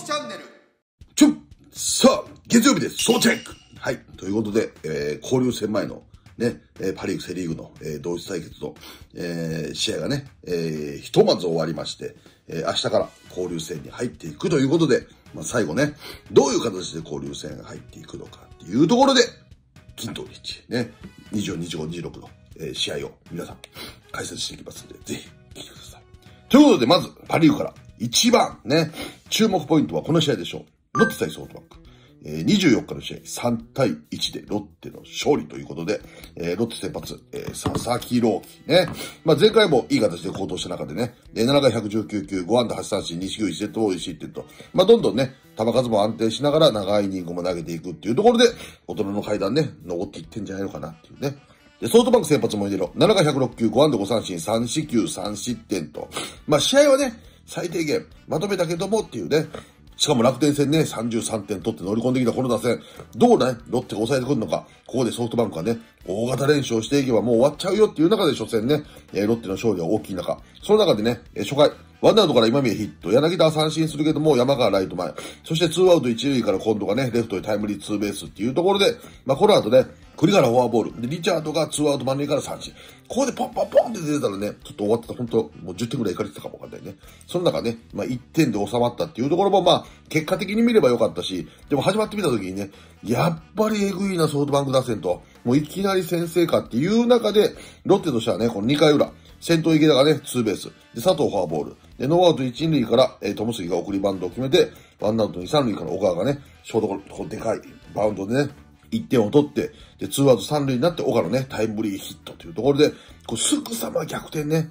きチャンネル。さあ、月曜日です。総チェック。はい。ということで、交流戦前の、ね、パリーグ、セリーグの、同一対決の、試合がね、ひとまず終わりまして、明日から交流戦に入っていくということで、まあ、最後ね、どういう形で交流戦が入っていくのかっていうところで、金土日、ね、24、25、26の、試合を皆さん解説していきますので、ぜひ聞いてください。ということで、まず、パリーグから一番ね、注目ポイントはこの試合でしょう。ロッテ対ソフトバンク。24日の試合、3対1でロッテの勝利ということで、ロッテ先発、佐々木朗希ね。まあ、前回もいい形で好投した中でね、7回119球、5安打8三振、2四球1セットボール1失点と、まあ、どんどんね、球数も安定しながら長いイニングも投げていくっていうところで、大人の階段ね、登っていってんじゃないのかなっていうね。で、ソフトバンク先発も入れろ。7回106球、5安打5三振、3四球3失点と、まあ、試合はね、最低限、まとめたけどもっていうね、しかも楽天戦ね、33点取って乗り込んできたこの打線、どうね、ロッテが抑えてくるのか、ここでソフトバンクはね、大型連勝していけばもう終わっちゃうよっていう中で初戦ね、ロッテの勝利は大きい中、その中でね、初回、ワンアウトから今宮ヒット、柳田は三振するけども、山川ライト前、そしてツーアウト一塁から今度がね、レフトへタイムリーツーベースっていうところで、まあこの後ね、栗原フォアボール、で、リチャードがツーアウト満塁から三振。ここでポンポンポンって出てたらね、ちょっと終わってた、ほんと、もう10点ぐらいいかれてたかもわかんないね。その中ね、まあ1点で収まったっていうところも、まあ、結果的に見ればよかったし、でも始まってみた時にね、やっぱりエグいなソフトバンク打線と、もういきなり先制かっていう中で、ロッテとしてはね、この2回裏、先頭池田がね、ツーベース、で、佐藤フォアボール、で、ノーアウト1塁から、友杉が送りバントを決めて、ワンアウト2、3塁から小川がね、ショートゴロ、こうでかいバウンドでね、1点を取って、で、ツーアウト3塁になって、岡のね、タイムリーヒットというところで、こうすぐさま逆転ね、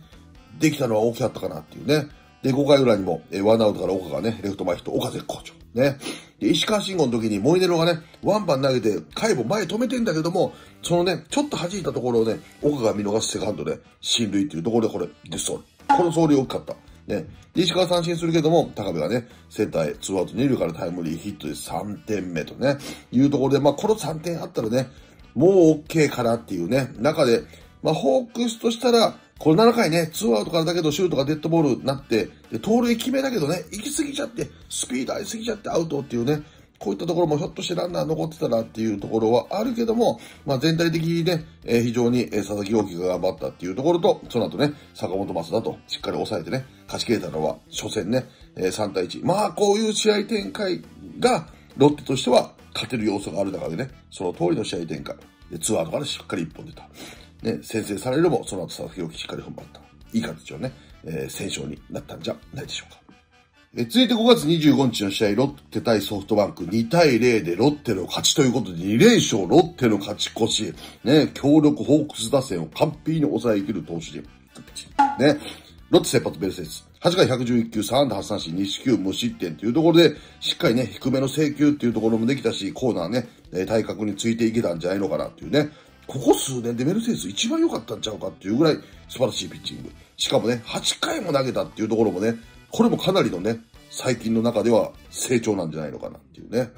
できたのは大きかったかなっていうね。で、5回裏にも、ワンアウトから岡がね、レフト前ヒット、岡絶好調。ね。で、石川慎吾の時にモイネロがね、ワンバン投げて、カイボ前止めてんだけども、そのね、ちょっと弾いたところをね、岡が見逃すセカンドで、進塁っていうところで、これ、デスソール。この走塁大きかった。ね。で、石川三振するけども、高部がね、センターへ、ツーアウト2塁からタイムリーヒットで3点目とね、いうところで、まあ、この3点あったらね、もう OK かなっていうね、中で、まあ、ホークスとしたら、この7回ね、ツーアウトからだけど、シュートがデッドボールになって、で、盗塁決めだけどね、行き過ぎちゃって、スピード合い過ぎちゃってアウトっていうね、こういったところもひょっとしてランナー残ってたらっていうところはあるけども、まあ全体的にね、非常に佐々木朗希が頑張ったっていうところと、その後ね、坂本松田としっかり抑えてね、勝ち切れたのは初戦ね、3対1。まあこういう試合展開が、ロッテとしては勝てる要素がある中でね、その通りの試合展開。で、ツーアウトからしっかり1本出た。ね、先制されるも、その後佐々木朗希しっかり踏ん張った。いい形をね、戦勝になったんじゃないでしょうか。続いて5月25日の試合、ロッテ対ソフトバンク2対0でロッテの勝ちということで2連勝、ロッテの勝ち越し、ね、強力ホークス打線を完璧に抑えきる投手陣。ね、ロッテ先発ベルセス。8回111球、3安打8三振、2四球無失点というところで、しっかりね、低めの請求っていうところもできたし、コーナーね、対角についていけたんじゃないのかなっていうね。ここ数年でメルセデス一番良かったんちゃうかっていうぐらい素晴らしいピッチング。しかもね、8回も投げたっていうところもね、これもかなりのね、最近の中では成長なんじゃないのかなっていうね。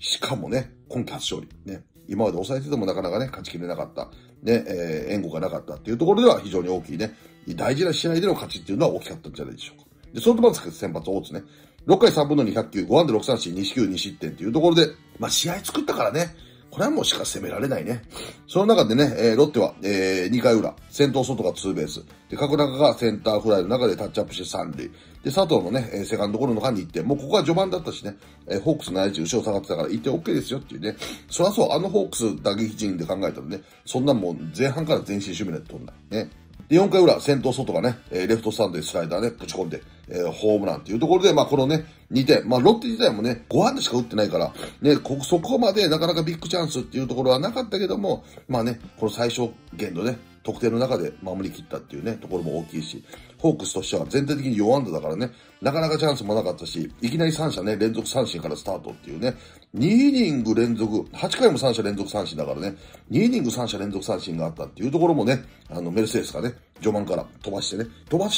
しかもね、今季初勝利。ね。今まで抑えててもなかなかね、勝ちきれなかった。ね、援護がなかったっていうところでは非常に大きいね。大事な試合での勝ちっていうのは大きかったんじゃないでしょうか。で、ソフトバンク先発大津ね。6回3分の200球、5安打6三振、2四球2失点っていうところで、まあ試合作ったからね。これはもうしか攻められないね。その中でね、ロッテは、2回裏、先頭外がツーベース。で、角中がセンターフライの中でタッチアップして3塁。で、佐藤のね、セカンドゴロの間に1点。もうここは序盤だったしね、ホークスの内地後ろ下がってたから1点 OK ですよっていうね。そらそう、あのホークス打撃陣で考えたらね、そんなもう前半から前進守備なんて取んない。ね。で、4回裏、先頭外がね、レフトスタンドにスライダーね、ぶち込んで、ホームランというところで、まあ、このね、2点。まあ、ロッテ自体もね、5安打しか打ってないから、ね、そこまでなかなかビッグチャンスっていうところはなかったけども、まあね、この最小限のね、得点の中で守り切ったっていうね、ところも大きいし、ホークスとしては全体的に4安打だからね、なかなかチャンスもなかったし、いきなり3者ね、連続三振からスタートっていうね、2イニング連続、8回も3者連続三振だからね、2イニング3者連続三振があったっていうところもね、メルセデスがね、序盤から飛ばし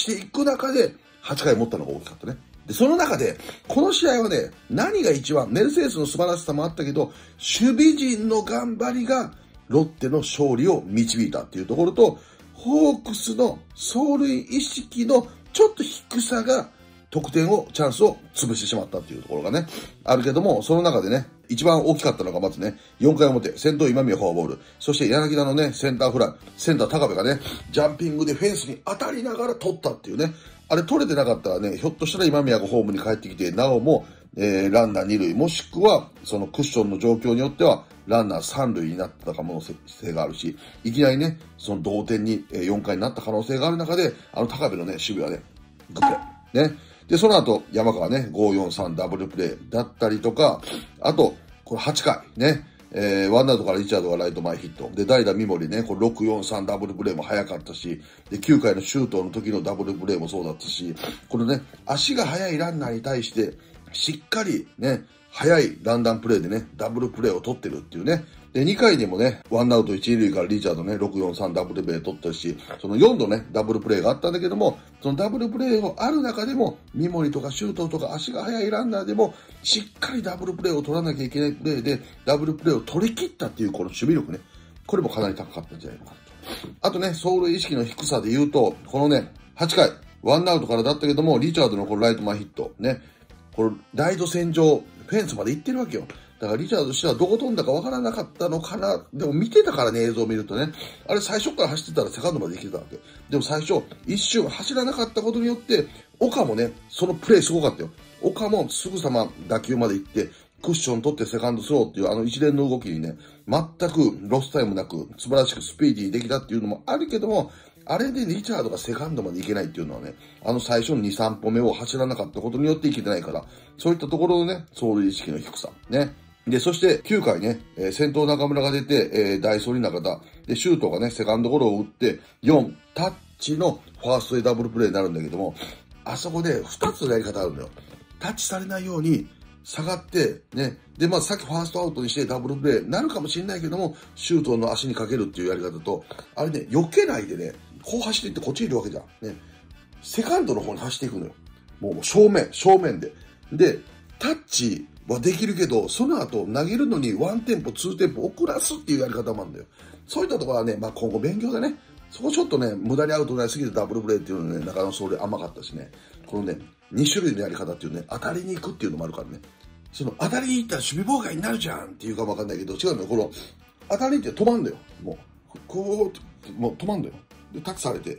ていく中で、8回持ったのが大きかったね。で、その中で、この試合はね、何が一番、メルセデスの素晴らしさもあったけど、守備陣の頑張りが、ロッテの勝利を導いたっていうところと、ホークスの走塁意識のちょっと低さが得点を、チャンスを潰してしまったっていうところがね、あるけども、その中でね、一番大きかったのがまずね、4回表、先頭今宮フォアボール、そして柳田のね、センターフライ、センター高部がね、ジャンピングでフェンスに当たりながら取ったっていうね、あれ取れてなかったらね、ひょっとしたら今宮がホームに帰ってきて、なおも、ランナー2塁、もしくは、そのクッションの状況によっては、ランナー3塁になった可能性があるし、いきなりね、その同点に4回になった可能性がある中で、あの高部のね、守備はね、グッと、ね。で、その後、山川ね、5-4-3ダブルプレーだったりとか、あと、これ8回ね、ワンアウトからリチャードがライト前ヒット。で、代打三森ね、これ 6-4-3 ダブルプレーも早かったし、で、9回の周東の時のダブルプレーもそうだったし、このね、足が速いランナーに対して、しっかりね、速いランダンプレーでね、ダブルプレーを取ってるっていうね。で、2回でもね、ワンアウト1塁からリチャードね、6-4-3ダブルプレー取ってるし、その4度ね、ダブルプレーがあったんだけども、そのダブルプレーをある中でも、三森とか周東とか足が速いランナーでも、しっかりダブルプレーを取らなきゃいけないプレーで、ダブルプレーを取り切ったっていうこの守備力ね、これもかなり高かったんじゃないのかと。あとね、走塁意識の低さで言うと、このね、8回、ワンアウトからだったけども、リチャードのこのライト前ヒット、ね、これ、ライト線上、フェンスまで行ってるわけよ。だからリチャードとしてはどこ飛んだかわからなかったのかな。でも見てたからね、映像を見るとね。あれ最初から走ってたらセカンドまで行けたわけ。でも最初、一瞬走らなかったことによって、岡もね、そのプレーすごかったよ。岡もすぐさま打球まで行って、クッション取ってセカンドスローっていうあの一連の動きにね、全くロスタイムなく、素晴らしくスピーディーにできたっていうのもあるけども、あれでリチャードがセカンドまで行けないっていうのはね、あの最初の2、3歩目を走らなかったことによって行けてないから、そういったところのね、走塁意識の低さ。ね。で、そして9回ね、先頭中村が出て、代走に中田。で、周東がね、セカンドゴロを打って、4タッチのファーストでダブルプレーになるんだけども、あそこで2つのやり方あるんだよ。タッチされないように、下がって、ね。で、まあ、さっきファーストアウトにしてダブルプレーなるかもしれないけども、周東の足にかけるっていうやり方と、あれね、避けないでね、こう走っていってこっちにいるわけじゃん。ね。セカンドの方に走っていくのよ。もう正面で。で、タッチはできるけど、その後投げるのに1テンポ、2テンポ遅らすっていうやり方もあるんだよ。そういったところはね、まあ、今後勉強だね。そこちょっとね、無駄にアウトになりすぎてダブルプレーっていうのはね、中野走塁甘かったしね。このね、2種類のやり方っていうね、当たりに行くっていうのもあるからね。その当たりに行ったら守備妨害になるじゃんっていうかわかんないけど、違うんだよ。この、当たりって止まんだよ。もう、こう、もう止まんだよ。で、タッチされて。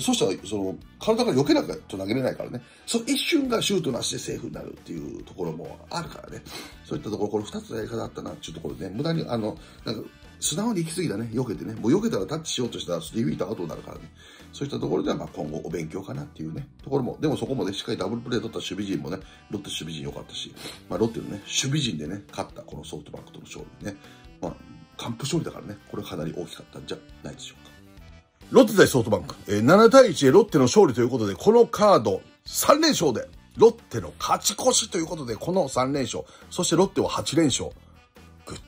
そしたら、その、体が避けなきゃ投げれないからね。その一瞬がシュートの足でセーフになるっていうところもあるからね。そういったところ、これ2つのやり方あったなっていうところでね、無駄に、なんか、素直に行き過ぎだね。避けてね。もう避けたらタッチしようとしたら、スリーウィーターアウトになるからね。そういったところでは、まあ今後お勉強かなっていうね、ところも。でもそこもね、しっかりダブルプレー取った守備陣もね、ロッテ守備陣良かったし、まあロッテのね、守備陣でね、勝ったこのソフトバンクとの勝利ね。まあ、完封勝利だからね、これかなり大きかったんじゃないでしょうか。ロッテ対ソフトバンク。7対1でロッテの勝利ということで、このカード3連勝で、ロッテの勝ち越しということで、この3連勝。そしてロッテは8連勝。グッ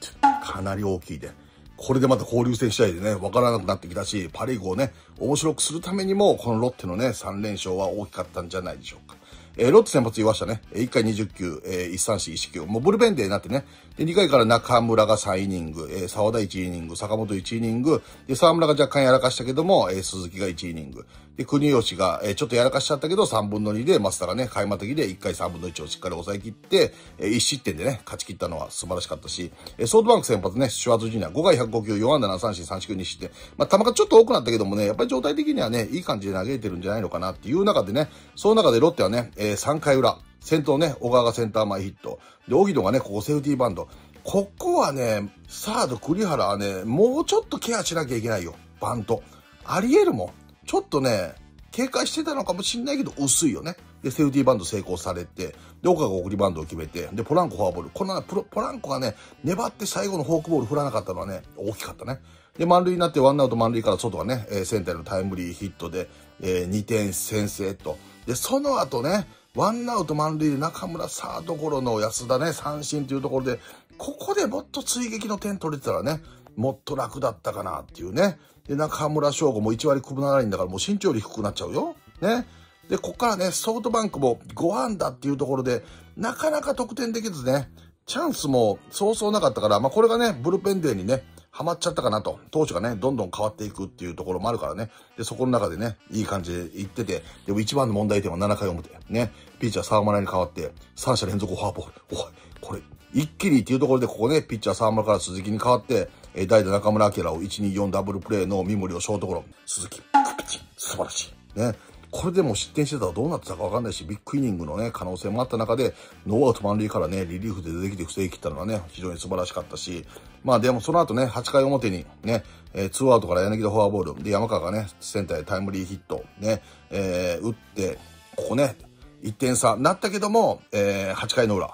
ド。かなり大きいで。これでまた交流戦試合でね、わからなくなってきたし、パリーグをね、面白くするためにも、このロッテのね、3連勝は大きかったんじゃないでしょうか。ロッテ先発言いましたね。1回20球、1、3、4、1、9。もうブルペンデーになってね。で、2回から中村が3イニング、沢田1イニング、坂本1イニング、で、沢村が若干やらかしたけども、鈴木が1イニング。で、国吉が、ちょっとやらかしちゃったけど、3分の2で、松田がね、開幕的で1回3分の1をしっかり抑え切って、1失点でね、勝ち切ったのは素晴らしかったし、ソフトバンク先発ね、シュワーズジュニア5回105球、4安打7三振、3四球2失点。まあ、球がちょっと多くなったけどもね、やっぱり状態的にはね、いい感じで投げてるんじゃないのかなっていう中でね、その中でロッテはね、3回裏、先頭ね、小川がセンター前ヒット。で、荻野がね、ここセーフティーバント。ここはね、サード栗原はね、もうちょっとケアしなきゃいけないよ。バント。あり得るもん。ちょっとね、警戒してたのかもしんないけど、薄いよね。で、セーフティーバント成功されて、で、岡が送りバントを決めて、で、ポランコフォアボール。このポランコがね、粘って最後のフォークボール振らなかったのはね、大きかったね。で、満塁になって、ワンアウト満塁から外がね、センターのタイムリーヒットで、2点先制と。で、その後ね、ワンアウト満塁で中村サードゴロの安田ね、三振というところで、ここでもっと追撃の点取れてたらね、もっと楽だったかなっていうね。で、中村翔吾も1割9厘だからもう身長より低くなっちゃうよ。ね。で、こっからね、ソフトバンクも5安打っていうところで、なかなか得点できずね、チャンスもそうそうなかったから、まあこれがね、ブルペンデーにね、ハマっちゃったかなと。投手がね、どんどん変わっていくっていうところもあるからね。で、そこの中でね、いい感じでいってて、でも一番の問題点は7回表。ね。ピッチャー沢村に変わって、3者連続フォアボール。おい、これ、一気にっていうところで、ここね、ピッチャー沢村から鈴木に変わって、代打中村晃を1、2、4ダブルプレーの三森をショートゴロ。鈴木、ピッチ、素晴らしい。ね。これでも失点してたらどうなってたかわかんないし、ビッグイニングのね、可能性もあった中で、ノーアウト満塁からね、リリーフで出てきて防ぎ切ったのはね、非常に素晴らしかったし、まあでもその後ね、8回表にね、2アウトから柳田フォアボール、で、山川がね、センターでタイムリーヒット、ね、打って、ここね、1点差なったけども、8回の裏、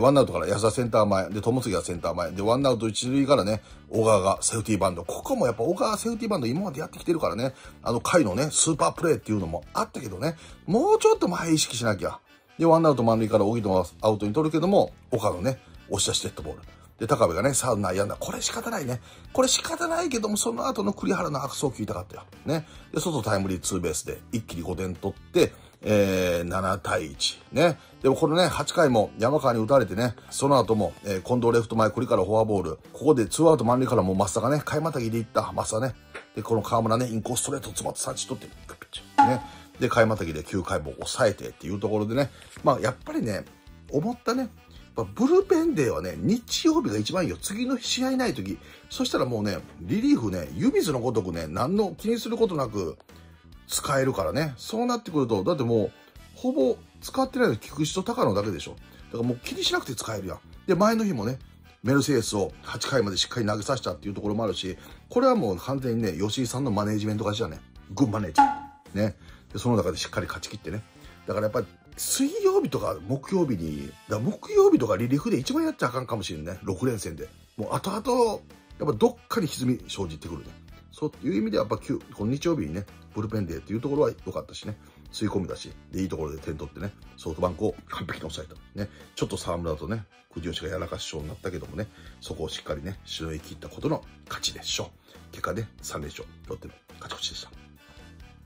ワンアウトから安田センター前、で、友杉がセンター前、で、ワンアウト一塁からね、小川がセーフティーバンド。ここもやっぱ小川セーフティーバンド今までやってきてるからね、あの回のね、スーパープレーっていうのもあったけどね、もうちょっと前意識しなきゃ。で、ワンアウト満塁から荻野はアウトに取るけども、岡のね、押し出しデッドボール。で、高部がね、サード内野安打。これ仕方ないね。これ仕方ないけども、その後の栗原の悪送球痛かったよ。ね。で、外タイムリーツーベースで一気に5点取って、7対1。ね。でもこのね、8回も山川に打たれてね、その後も、近藤レフト前、栗からフォアボール。ここで2アウト満塁からもう増田がね、買いまたぎでいった。増田ね。で、この川村ね、インコースストレート詰まって三振取って、グッピッチ。ね。で、買いまたぎで9回も抑えてっていうところでね。まあ、やっぱりね、思ったね。ブルペンデーはね、日曜日が一番いいよ。次の試合ない時。そしたらもうね、リリーフね、湯水のごとくね、何の気にすることなく、使えるからね。そうなってくると、だってもう、ほぼ使ってないの菊池と高野だけでしょ。だからもう気にしなくて使えるやん。で、前の日もね、メルセデスを8回までしっかり投げさせたっていうところもあるし、これはもう完全にね、吉井さんのマネージメント勝ちだね。グッマネージャー。ね。で、その中でしっかり勝ち切ってね。だからやっぱり、水曜日とか木曜日に、木曜日とかリリーフで一番やっちゃあかんかもしれんね。6連戦で。もう後々、やっぱどっかに歪み生じてくるね。そういう意味ではやっぱこの日曜日にね、ブルペンデーっていうところは良かったしね、吸い込みだし、で、いいところで点取ってね、ソフトバンクを完璧に抑えた。ね、ちょっと沢村とね、藤吉がやらかしそうになったけどもね、そこをしっかりね、しのぎ切ったことの勝ちでしょう。結果ね、3連勝、ロッテの勝ち越しでした。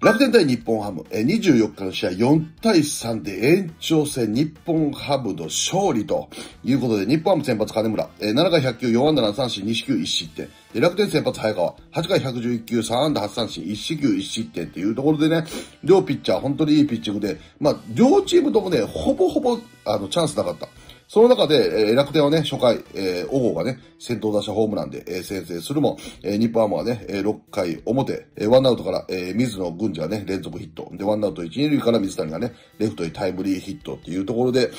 楽天対日本ハム、24日の試合4対3で延長戦日本ハムの勝利ということで、日本ハム先発金村、7回100球4安打7三振2四球1失点。で、楽天先発早川、8回111球3安打8三振1四球1失点っていうところでね、両ピッチャー本当にいいピッチングで、まあ、両チームともね、ほぼ、チャンスなかった。その中で、楽天はね、初回、小郷がね、先頭打者ホームランで、先制するも、日本ハムはね、6回表、ワンアウトから、水野郡司がね、連続ヒット。で、ワンアウト1、2塁から水谷がね、レフトにタイムリーヒットっていうところで、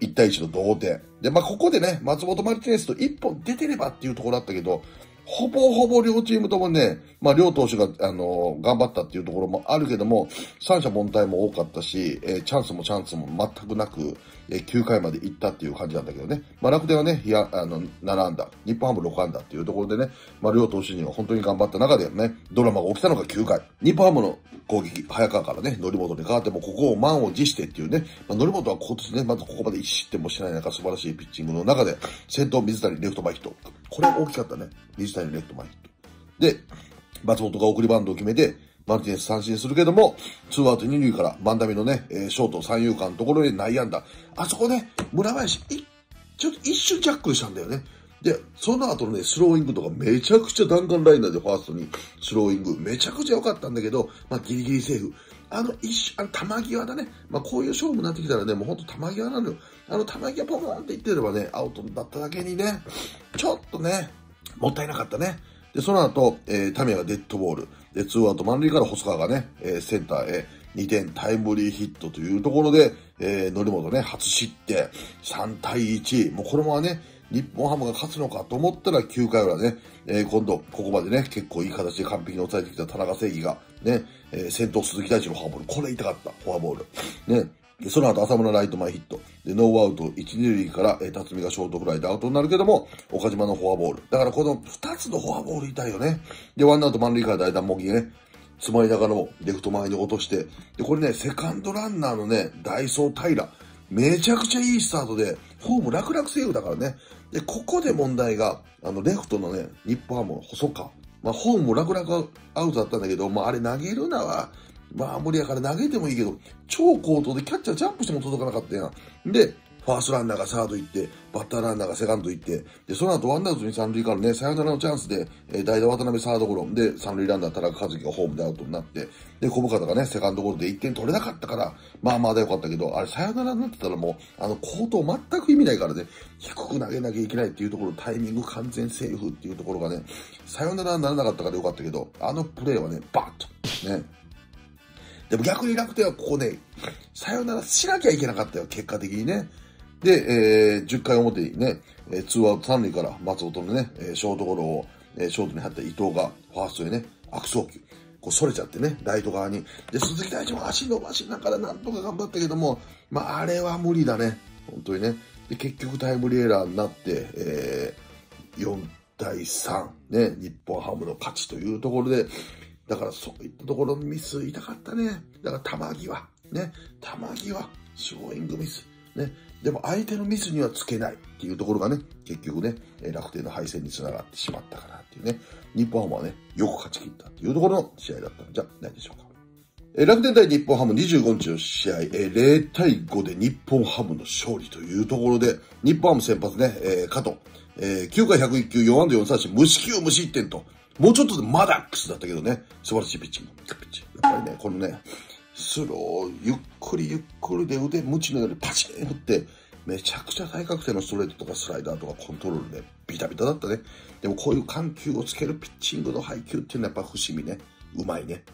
1対1の同点。で、まあ、ここでね、松本マルティネスと1本出てればっていうところだったけど、ほぼ両チームともね、まあ、両投手が、頑張ったっていうところもあるけども、三者凡退も多かったし、チャンスも全くなく、9回まで行ったっていう感じなんだけどね。まあ、楽天はね、7安打、日本ハム6安打っていうところでね、まあ、両投手には本当に頑張った中でね、ドラマが起きたのが9回。日本ハムの攻撃、早川からね、則本に変わっても、ここを満を持してっていうね、まあ、則本は今年ね、まずここまで1失点もしない中、素晴らしいピッチングの中で、先頭水谷レフト前ヒット。これ大きかったね。水谷レフト前ヒット。で、松本が送りバントを決めて、マルティネス三振するけども、2アウト2塁から万波のね、ショート三遊間のところで内野安打。あそこね、村林、ちょっと一瞬ジャックしたんだよね。で、その後のね、スローイングとかめちゃくちゃ弾丸ライナーでファーストにスローイング、めちゃくちゃ良かったんだけど、まあギリギリセーフ。球際だね。まあ、こういう勝負になってきたらね、もうほんと球際なのよ。球際ポコーンっていってればね、アウトだっただけにね、ちょっとね、もったいなかったね。で、その後、タミヤがデッドボール。で、2アウト満塁から細川がね、センターへ2点タイムリーヒットというところで、則本ね、初失点。3対1。もうこのままね、日本ハムが勝つのかと思ったら9回裏ね、今度、ここまでね、結構いい形で完璧に抑えてきた田中正義が、ね、先頭鈴木大地のフォアボール。これ痛かった、フォアボール。ね。で、その後、浅村ライト前ヒット。で、ノーアウト1、2塁から、辰巳がショートフライでアウトになるけども、岡島のフォアボール。だからこの2つのフォアボール痛いよね。で、ワンアウト満塁から代打茂木ね、詰まりながらも、レフト前に落として、で、これね、セカンドランナーのね、ダイソー平。めちゃくちゃいいスタートで、ホーム楽々セーフだからね。で、ここで問題が、レフトのね、日本ハム、細川。まあ、ホームも楽々アウトだったんだけど、まあ、あれ投げるなは、まあ、無理やから投げてもいいけど、超高騰でキャッチャージャンプしても届かなかったやん。で、ファーストランナーがサード行って、バッターランナーがセカンド行って、で、その後ワンアウトに三塁からね、サヨナラのチャンスで、代打渡辺サードゴロで、三塁ランナー田中和樹がホームでアウトになって、で、小深田がね、セカンドゴロで1点取れなかったから、まあまあだよかったけど、あれサヨナラになってたらもう、好投全く意味ないからね、低く投げなきゃいけないっていうところ、タイミング完全セーフっていうところがね、サヨナラにならなかったからよかったけど、あのプレーはね、バッと、ね、でも逆に楽天はここね、さよならしなきゃいけなかったよ、結果的にね。で、10回表にね、2アウト3塁から松本のね、ショートゴロを、ショートに入った伊藤がファーストへね、悪送球。こう、それちゃってね、ライト側に。で、鈴木大地も足伸ばしながらなんとか頑張ったけども、まあ、あれは無理だね。本当にね。で、結局タイムリーエラーになって、4対3、ね、日本ハムの勝ちというところで、だからそういったところのミス痛かったね。だから球際、ね。球際、ショーイングミス。ね。でも相手のミスにはつけないっていうところがね、結局ね、楽天の敗戦につながってしまったかなっていうね。日本ハムはね、よく勝ち切ったっていうところの試合だったんじゃないでしょうか。楽天対日本ハム25日の試合、0対5で日本ハムの勝利というところで、日本ハム先発ね、加藤、9回101球、4安打4三振、無四球無失点と、もうちょっとでマダックスだったけどね、素晴らしいピッチング。やっぱりね、このね、スロー、ゆっくりゆっくりで腕、ムチのようにパチン振って、めちゃくちゃ対角線のストレートとかスライダーとかコントロールで、ね、ビタビタだったね。でもこういう緩急をつけるピッチングの配球っていうのはやっぱ伏見ね、うまいね。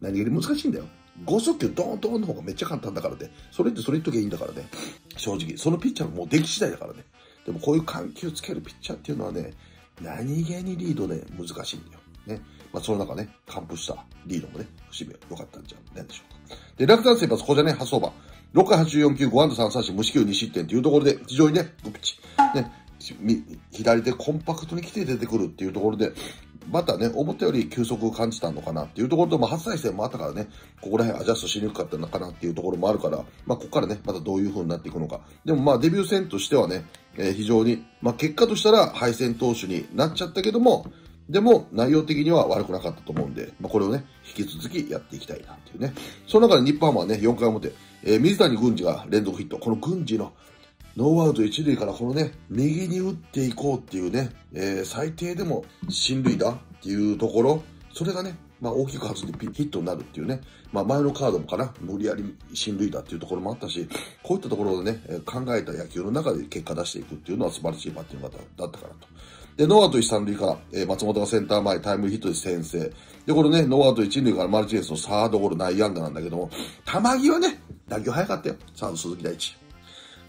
何より難しいんだよ。5速球ドーンドーンの方がめっちゃ簡単だからね。それ言っときゃいいんだからね。正直、そのピッチャーもう出来次第だからね。でもこういう緩急つけるピッチャーっていうのはね、何気にリードで難しいんだよ。ね。まあ、その中ね、完封したリードもね、伏見は良かったんじゃないでしょうか。で、楽天先発、ここじゃね、初登板。6回84球、5安打3三振、無四球2失点というところで、非常にね、グッピッチ。ね、左手コンパクトに来て出てくるっていうところで、またね、思ったより球速を感じたのかなっていうところと、まあ、初対戦もあったからね、ここら辺アジャストしにくかったのかなっていうところもあるから、まあ、ここからね、またどういう風になっていくのか。でもまあ、デビュー戦としてはね、非常に、まあ、結果としたら敗戦投手になっちゃったけども、でも、内容的には悪くなかったと思うんで、まあ、これをね、引き続きやっていきたいなっていうね。その中で日本ハムはね、4回表、水谷郡司が連続ヒット。この郡司の、ノーアウト一塁からこのね、右に打っていこうっていうね、最低でも進塁打っていうところ、それがね、まあ大きく弾んでヒットになるっていうね、まあ前のカードもかな、無理やり進塁打っていうところもあったし、こういったところでね、考えた野球の中で結果出していくっていうのは素晴らしいバッティングだったかなと。で、ノーアウト一三塁から、松本がセンター前タイムリーヒットで先制。で、これね、ノーアウト一塁からマルチネスのサードゴロ内野安打なんだけども、球際ね、打球早かったよ。サード鈴木大地。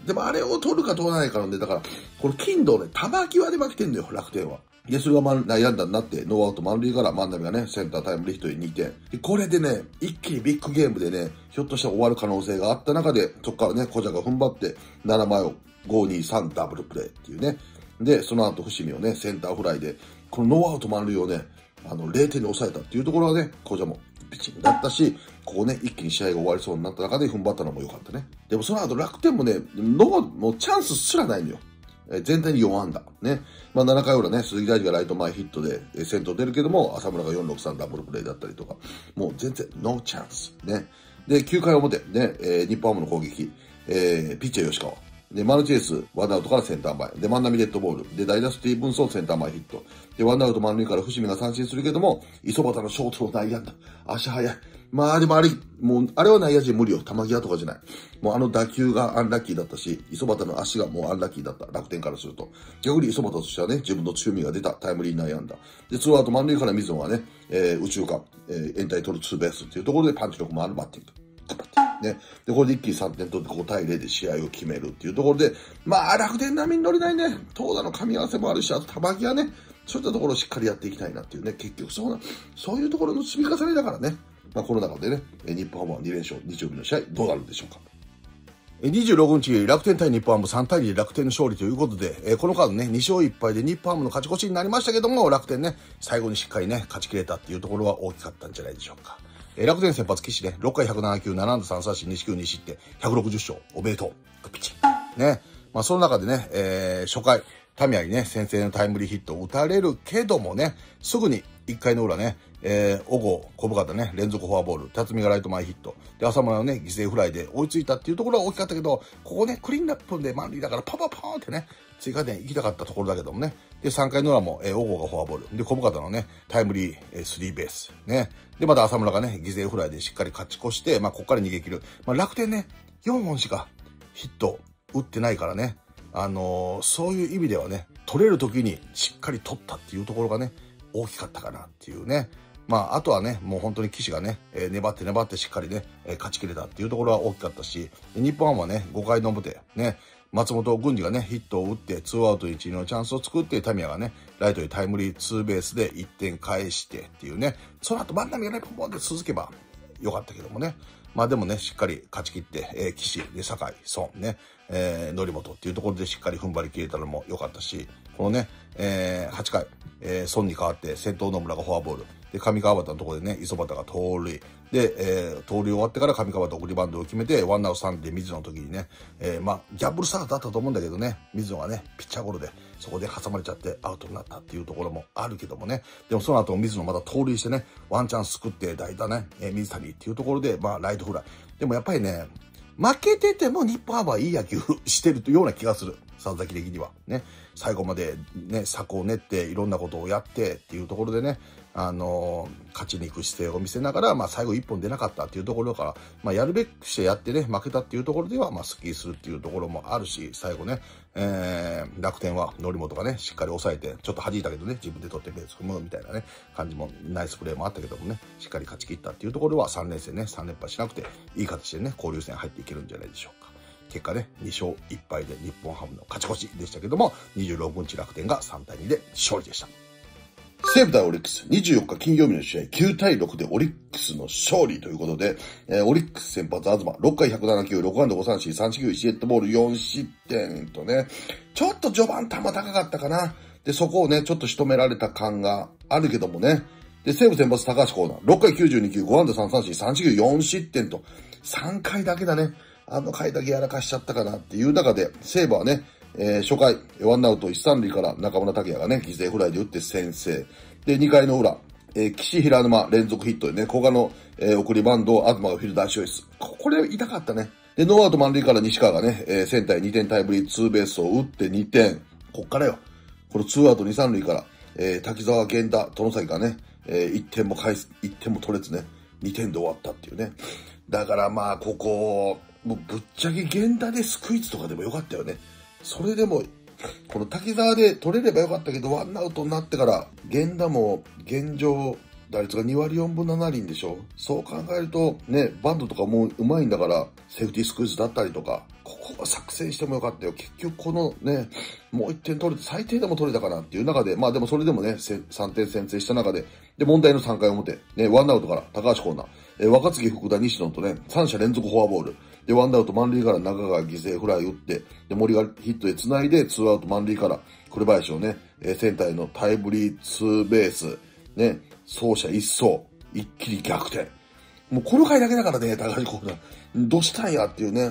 でもあれを取るか取らないかなんで、だから、この金土ね、球際で負けてんだよ、楽天は。で、それが内野安打になって、ノーアウト満塁から万波がね、センタータイムリーヒットで2点。で、これでね、一気にビッグゲームでね、ひょっとしたら終わる可能性があった中で、そこからね、小ジャが踏ん張って、7枚を5、2、3ダブルプレーっていうね。で、その後、伏見をね、センターフライで、このノーアウト満塁をね、0点に抑えたっていうところはね、小ジャも。ピッチングだったし、ここね、一気に試合が終わりそうになった中で踏ん張ったのも良かったね。でもその後楽天もね、もうチャンスすらないのよ。全体に4安打。ね。まあ7回裏ね、鈴木大地がライト前ヒットで先頭出るけども、浅村が4、6、3ダブルプレイだったりとか、もう全然ノーチャンス。ね。で、9回表、ね、日本ハムの攻撃、ピッチャー吉川。で、マルチェイス、ワンアウトからセンター前。で、万波デッドボール。で、代打スティーブンソンセンター前ヒット。で、ワンアウト満塁から伏見が三振するけども、磯端のショートの内野安打。足早い。まあ、でもあれ、もう、あれは内野陣無理よ。球際とかじゃない。もう打球がアンラッキーだったし、磯端の足がもうアンラッキーだった。楽天からすると。逆に磯端としてはね、自分の強みが出たタイムリー内野安打。で、ツーアウト満塁から水野はね、右中間、延滞取るツーベースっていうところでパンチ力もあるバッティング。ね。で、これで一気に3点取って5対0で試合を決めるっていうところで、まあ、楽天並みに乗れないね。投打の噛み合わせもあるし、あと球際ね、そういったところをしっかりやっていきたいなっていうね、結局そういうところの積み重ねだからね。まあ、この中でね、日本ハムは2連勝、日曜日の試合、どうなるんでしょうか。26日、楽天対日本ハム3対2で楽天の勝利ということで、このカードね、2勝1敗で日本ハムの勝ち越しになりましたけども、楽天ね、最後にしっかりね、勝ち切れたっていうところは大きかったんじゃないでしょうか。楽天先発岸ね、6回107球、7安打3三振、2四球2失点、160勝、おめでとう、ピッチン。ね。まあ、その中でね、初回、タミヤにね、先制のタイムリーヒットを打たれるけどもね、すぐに1回の裏ね、小郷、小深田ね、連続フォアボール、辰巳がライト前ヒット、で、浅村のね、犠牲フライで追いついたっていうところは大きかったけど、ここね、クリーンナップで満塁だから、パパパーンってね、追加点行きたかったところだけどもね、で、3回の裏も、小郷がフォアボール、で、小深田のね、タイムリー、スリーベース、ね、で、また浅村がね、犠牲フライでしっかり勝ち越して、まあ、ここから逃げ切る。まあ、楽天ね、4本しかヒット打ってないからね、そういう意味ではね、取れる時にしっかり取ったっていうところがね、大きかったかなっていうね。まあ、あとはね、もう本当に岸がね、粘ってしっかりね、勝ちきれたっていうところは大きかったし、日本ハムはね、5回の表、ね、松本郡司がね、ヒットを打って、2アウト1、2のチャンスを作って、タミヤがね、ライトにタイムリーツーベースで1点返してっていうね、その後万波がね、ポンポンって続けばよかったけどもね。まあでもね、しっかり勝ち切って、岸、で、酒井、孫、ね、則本っていうところでしっかり踏ん張り切れたのも良かったし、このね、8回、孫に代わって先頭野村がフォアボール、で、上川端のところでね、磯端が盗塁、で、盗塁終わってから上川端送りバントを決めて、ワンアウト3で水野の時にね、まあ、ギャンブルスタートだったと思うんだけどね、水野がね、ピッチャーゴロで、そこで挟まれちゃってアウトになったっていうところもあるけどもね、でもその後水野また盗塁してね、ワンチャンス作って代打ね、水谷っていうところで、まあ、ライトフライ。でもやっぱりね、負けてても日本ハムはいい野球してるような気がする。佐々木的には。ね。最後までね、策を練って、いろんなことをやってっていうところでね、勝ちに行く姿勢を見せながら、まあ最後一本出なかったっていうところから、まあやるべくしてやってね、負けたっていうところでは、まあスッキリするっていうところもあるし、最後ね、楽天は則本がね、しっかり抑えて、ちょっと弾いたけどね、自分で取ってベース組むみたいなね、感じも、ナイスプレーもあったけどもね、しっかり勝ち切ったっていうところは3連戦ね、3連覇しなくて、いい形でね、交流戦入っていけるんじゃないでしょうか。結果ね、2勝1敗で日本ハムの勝ち越しでしたけども、26日楽天が3対2で勝利でした。西武対オリックス、24日金曜日の試合、9対6でオリックスの勝利ということで、オリックス先発東、6回107球、6安打5三振、3四球、1デッドボール、4失点とね、ちょっと序盤球高かったかな。で、そこをね、ちょっと仕留められた感があるけどもね、で、西武先発高橋光成、6回92球、5安打3三振、3四球、4失点と、3回だけだね。あの回だけやらかしちゃったかなっていう中で、西武はね、初回、ワンアウト一三塁から中村拓也がね、犠牲フライで打って先制。で、2回の裏、岸平沼連続ヒットでね、古賀の、送りバンドを東がフィルダーショイス。これ痛かったね。で、ノーアウト満塁から西川がね、センターへ2点タイムリーツーベースを打って2点。こっからよ。このツーアウト二三塁から、滝沢健太、外崎がね、1点も取れずね、2点で終わったっていうね。だからまあ、ここ、もうぶっちゃけ源田でスクイズとかでもよかったよね。それでも、この滝沢で取れればよかったけど、ワンアウトになってから、源田も現状、打率が2割4分7厘でしょ。そう考えると、ね、バントとかもう上手いんだから、セーフティースクイズだったりとか、ここは作戦してもよかったよ。結局このね、もう1点取れて、最低でも取れたかなっていう中で、まあでもそれでもね、3点先制した中で、で、問題の3回表、ね、ワンアウトから高橋コーナー、若槻、福田、西野とね、3者連続フォアボール。で、ワンアウト満塁から中川犠牲フライ打って、で、森がヒットで繋いで、ツーアウト満塁から、紅林をね、センターへのタイムリーツーベース、ね、走者一掃、一気に逆転。もうこの回だけだからね、高橋コーナー。どうしたんやっていうね。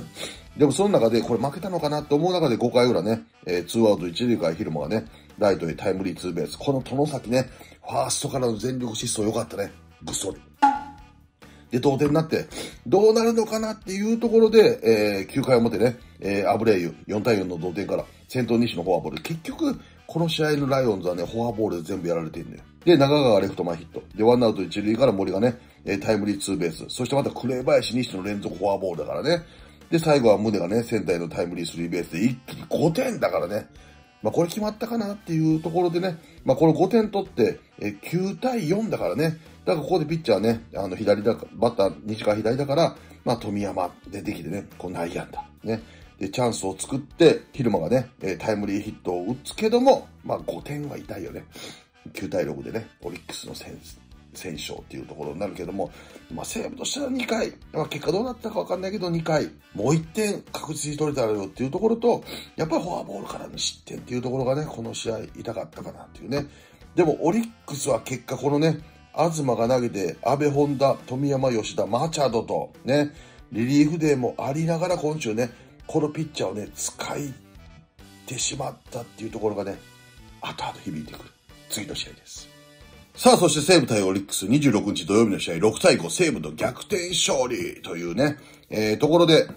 でもその中で、これ負けたのかなって思う中で5回裏ね、ツーアウト一塁から昼間がね、ライトへタイムリーツーベース。この外崎ね、ファーストからの全力疾走良かったね。ぐっそり。で、同点になって、どうなるのかなっていうところで、9回表ね、アブレイユ、4対4の同点から、先頭西のフォアボール。結局、この試合のライオンズはね、フォアボールで全部やられてるんだよ。で、中川がレフト前ヒット。で、ワンアウト一塁から森がね、タイムリーツーベース。そしてまた紅林西の連続フォアボールだからね。で、最後は宗がね、センターへのタイムリースリーベースで一気に5点だからね。まあ、これ決まったかなっていうところでね、まあ、この5点取って、9対4だからね。だからここでピッチャーね、左だ、バッター、西川左だから、まあ、富山でできてね、こう内野安打。ね。で、チャンスを作って、昼間がね、タイムリーヒットを打つけども、まあ、5点は痛いよね。9対6でね、オリックスの戦勝っていうところになるけども、まあ、西武としては2回、まあ、結果どうなったかわかんないけど、2回、もう1点確実に取れたらよっていうところと、やっぱりフォアボールからの失点っていうところがね、この試合痛かったかなっていうね。でも、オリックスは結果このね、東が投げて、阿部、本田、富山、吉田、マチャドと、ね、リリーフデーもありながら今週ね、このピッチャーをね、使いてしまったっていうところがね、後々響いてくる。次の試合です。さあ、そして西武対オリックス26日土曜日の試合6対5西武の逆転勝利というね、ところで、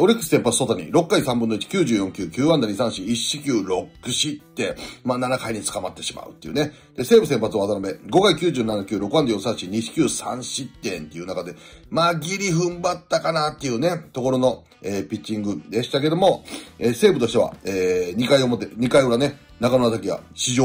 オリックス先発外に6回3分の1、94球、9安打2三振、1四球、6失点。まあ、7回に捕まってしまうっていうね。で、西武先発渡辺、5回97球、6安打4三振、2四球、3失点っていう中で、まあ、ギリ踏ん張ったかなっていうね、ところの、ピッチングでしたけども、西武としては、2回裏ね、中野拓也、史上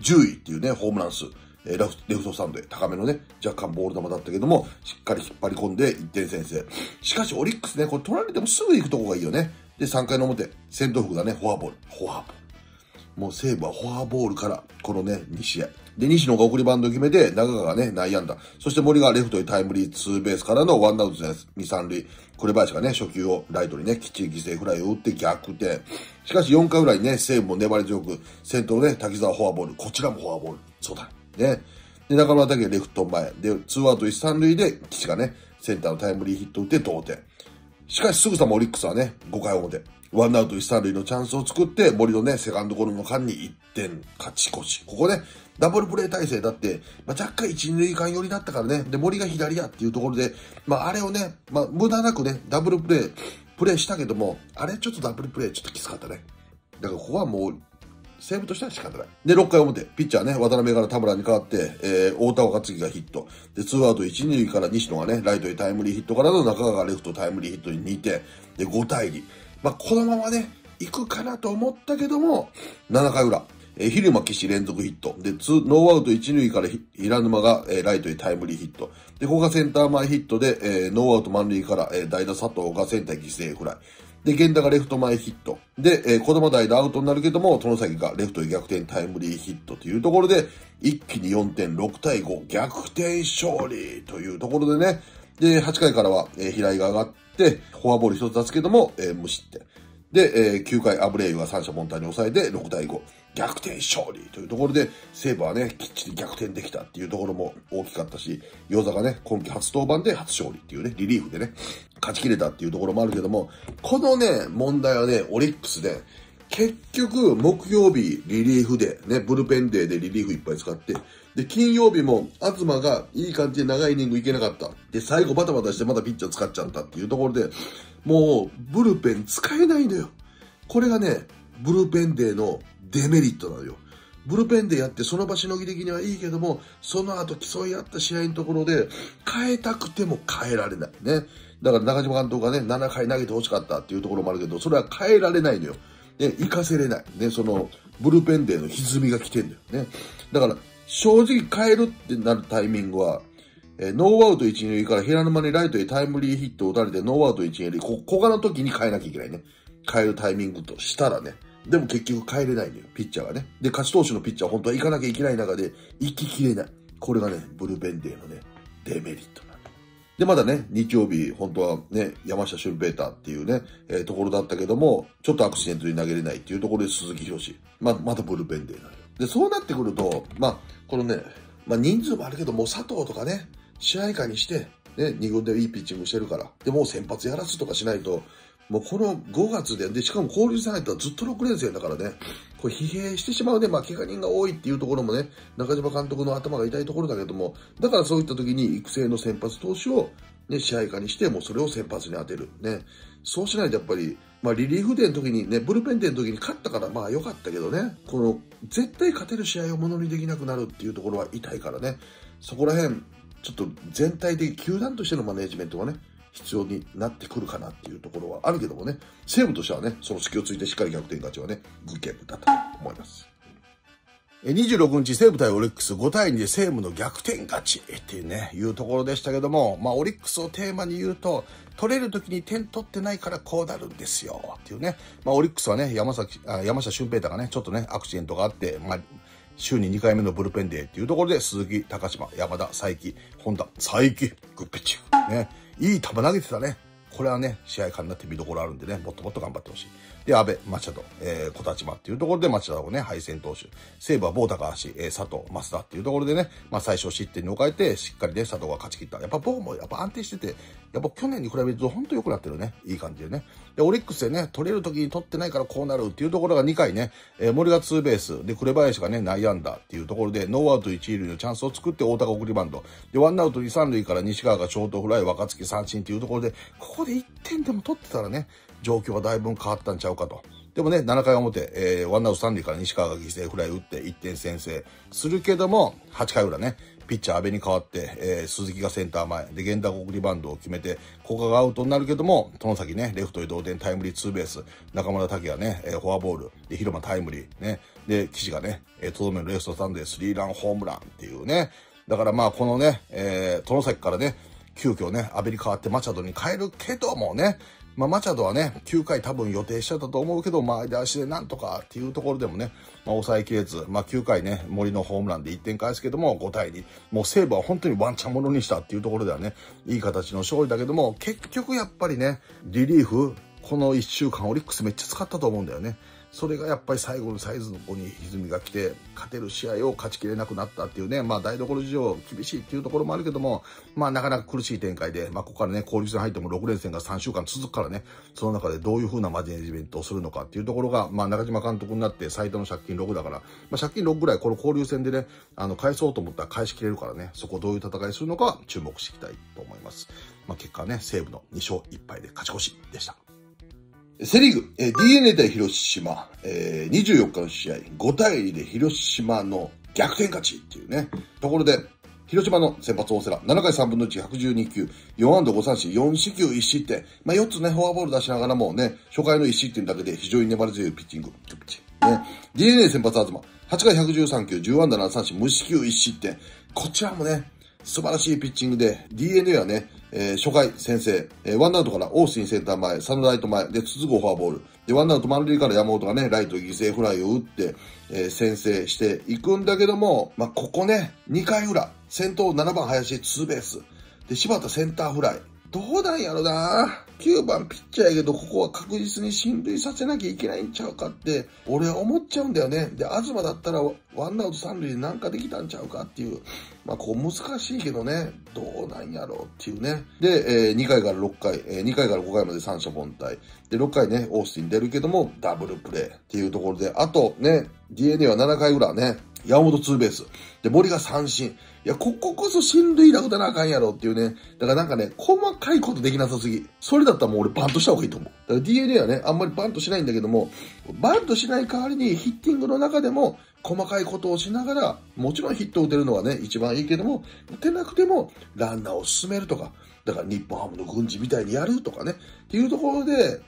10位っていうね、ホームラン数。レフトスタンドへ高めのね、若干ボール球だったけども、しっかり引っ張り込んで1点先制。しかしオリックスね、これ取られてもすぐ行くとこがいいよね。で、3回の表、セントフグがね、フォアボール。もう西武はフォアボールから、このね、2試合。で、西野が送りバンドを決めて、中川がね、内野安打。そして森がレフトへタイムリーツーベースからのワンアウトです。2、3塁。紅林がね、初球をライトにね、きっちり犠牲フライを打って逆転。しかし4回ぐらいね、西武も粘り強く、先頭ね、滝沢フォアボール。こちらもフォアボール。そうだ。ね。で、中村武レフト前。で、ツーアウト一三塁で、岸がね、センターのタイムリーヒット打って同点。しかし、すぐさまオリックスはね、5回表。ワンアウト一三塁のチャンスを作って、森のね、セカンドゴロの間に1点勝ち越し。ここね、ダブルプレー体制だって、まあ、若干一塁間寄りだったからね。で、森が左やっていうところで、まあ、あれをね、まあ、無駄なくね、ダブルプレーしたけども、あれちょっとダブルプレーちょっときつかったね。だから、ここはもう、セーブとしては仕方ない。で、6回表、ピッチャーね、渡辺から田村に代わって、大田岡次がヒット。で、2アウト1、2塁から西野がね、ライトへタイムリーヒットからの中川がレフトタイムリーヒットに2点。で、5対2。まあ、このままね、行くかなと思ったけども、7回裏、蛭間岸連続ヒット。で、ノーアウト1塁から平沼が、ライトへタイムリーヒット。で、ここがセンター前ヒットで、ノーアウト満塁から、代打佐藤がセンター犠牲フライ。で、源田がレフト前ヒット。で、児玉代打アウトになるけども、外崎がレフトへ逆転タイムリーヒットというところで、一気に4点、6対5、逆転勝利というところでね。で、8回からは、平井が上がって、フォアボール一つ出すけども、無失点。で、9回アブレイユが三者凡退に抑えて、6対5、逆転勝利というところで、西武はね、きっちり逆転できたっていうところも大きかったし、與座がね、今季初登板で初勝利っていうね、リリーフでね、勝ち切れたっていうところもあるけども、このね、問題はね、オリックスで、結局、木曜日リリーフで、ね、ブルペンデーでリリーフいっぱい使って、で、金曜日も、東がいい感じで長いイニングいけなかった。で、最後バタバタしてまたピッチャー使っちゃったっていうところで、もう、ブルペン使えないのよ。これがね、ブルペンデーのデメリットなのよ。ブルペンでやって、その場しのぎ的にはいいけども、その後競い合った試合のところで、変えたくても変えられないね。だから中島監督がね、7回投げて欲しかったっていうところもあるけど、それは変えられないのよ。で、活かせれない。ね、その、ブルペンデーの歪みが来てんだよね。だから、正直変えるってなるタイミングは、ノーアウト1、2塁から平沼にライトへタイムリーヒットを打たれて、ノーアウト1、2塁、小柄の時に変えなきゃいけないね。変えるタイミングとしたらね。でも結局変えれないのよ、ピッチャーがね。で、勝ち投手のピッチャーは本当は行かなきゃいけない中で、行ききれない。これがね、ブルペンデーのね、デメリットなんだ。で、まだね、日曜日、本当はね、山下俊平太っていうね、ところだったけども、ちょっとアクシデントに投げれないっていうところで鈴木宏。またブルペンデーなのよ。で、そうなってくると、まあ、このね、まあ人数もあるけど、もう佐藤とかね、支配下にして、ね、2軍でいいピッチングしてるから。で、もう先発やらすとかしないと、もうこの5月で、しかも交流さないとずっと6連戦だからね、これ疲弊してしまうね、まあ怪我人が多いっていうところもね、中島監督の頭が痛いところだけども、だからそういった時に育成の先発投手を、ね、支配下にして、もうそれを先発に当てる。ね。そうしないとやっぱり、まあリリーフデーの時にね、ブルペンデーの時に勝ったからまあ良かったけどね、この絶対勝てる試合をものにできなくなるっていうところは痛いからね、そこら辺、ちょっと全体的、球団としてのマネジメントがね、必要になってくるかなっていうところはあるけどもね、西武としてはね、その隙を突いてしっかり逆転勝ちはね、グッゲームだと思います。26日、西武対オリックス5対2で西武の逆転勝ちっていうね、いうところでしたけども、まあオリックスをテーマに言うと、取れる時に点取ってないからこうなるんですよ、っていうね。まあオリックスはね、山下俊平太がね、ちょっとね、アクシデントがあって、まあ、週に2回目のブルペンデーっていうところで、鈴木、高島、山田、佐伯、本田、佐伯、グッピッチ。ね。いい球投げてたね。これはね、試合感になって見どころあるんでね、もっともっと頑張ってほしい。で、阿部、町田と、小立場っていうところで町田をね、敗戦投手。西武は某高橋、佐藤、増田っていうところでね、まあ最小失点に置かれて、しっかりね、佐藤が勝ち切った。やっぱ某もやっぱ安定してて、やっぱ去年に比べると本当良くなってるね。いい感じでね。で、オリックスでね、取れる時に取ってないからこうなるっていうところが2回ね、森がツーベース、で、紅林がね、内野安打っていうところで、ノーアウト1塁のチャンスを作って大高送りバンド。で、ワンアウト2、3塁から西川がショートフライ、若月三振っていうところで、ここで1点でも取ってたらね、状況はだいぶ変わったんちゃうかと。でもね、7回表、ワンアウト三塁から西川が犠牲フライ打って1点先制するけども、8回裏ね、ピッチャー阿部に代わって、鈴木がセンター前で源田が送りバンドを決めて、ここがアウトになるけども、その先ね、レフトへ同点タイムリーツーベース、中村武也ね、フォアボールで広間タイムリーね、で岸がね、とどめのレフトスタンドでスリーランホームランっていうね。だからまあこのね、その先からね、急遽ね、阿部に代わってマチャドに変えるけどもね、まあ、マチャドはね、9回多分予定しちゃったと思うけど、まあ、間足でなんとかっていうところでもね、まあ、抑えきれず、まあ、9回ね、森のホームランで1点返すけども、5対2。もう西武は本当にワンチャンものにしたっていうところではね、いい形の勝利だけども、結局やっぱりね、リリーフ、この1週間オリックスめっちゃ使ったと思うんだよね。それがやっぱり最後のサイズの子に歪みが来て、勝てる試合を勝ちきれなくなったっていうね、まあ台所事情厳しいっていうところもあるけども、まあなかなか苦しい展開で、まあここからね、交流戦入っても6連戦が3週間続くからね、その中でどういう風なマネジメントをするのかっていうところが、まあ中島監督になって最多の借金6だから、まあ借金6ぐらいこの交流戦でね、返そうと思ったら返しきれるからね、そこをどういう戦いするのか注目していきたいと思います。まあ結果ね、西武の2勝1敗で勝ち越しでした。セリーグ、DNA 対広島、24日の試合、5対2で広島の逆転勝ちっていうね、ところで、広島の先発大瀬良、7回3分の1、112球、4安打5三振、4四球1失点、まあ、4つね、フォアボール出しながらもね、初回の1失点だけで非常に粘り強いピッチング、ね、DNA 先発東、8回113球、10安打7三振、無四球1失点、こちらもね、素晴らしいピッチングで、DNA はね、初回先制、ワンアウトからオースティンセンター前、サンドライト前で続くフォアボール。で、ワンアウト満塁から山本がね、ライト犠牲フライを打って、先制していくんだけども、まあ、ここね、2回裏、先頭7番林ツーベース。で、柴田センターフライ。どうなんやろな。9番ピッチャーやけど、ここは確実に進塁させなきゃいけないんちゃうかって、俺は思っちゃうんだよね。で、東だったら、ワンアウト三塁でなんかできたんちゃうかっていう。まあ、こう難しいけどね、どうなんやろうっていうね。で、2回から6回、2回から5回まで三者凡退。で、6回ね、オースティン出るけども、ダブルプレーっていうところで、あとね、DNA は7回裏ね、山本ツーベース。で、森が三振。いや、こここそ進塁楽だなあかんやろっていうね。だからなんかね、細かいことできなさすぎ。それだったらもう俺バントした方がいいと思う。だから DNA はね、あんまりバントしないんだけども、バントしない代わりにヒッティングの中でも、細かいことをしながら、もちろんヒットを打てるのはね、一番いいけども、打てなくても、ランナーを進めるとか、だから日本ハムの軍事みたいにやるとかね、っていうところで、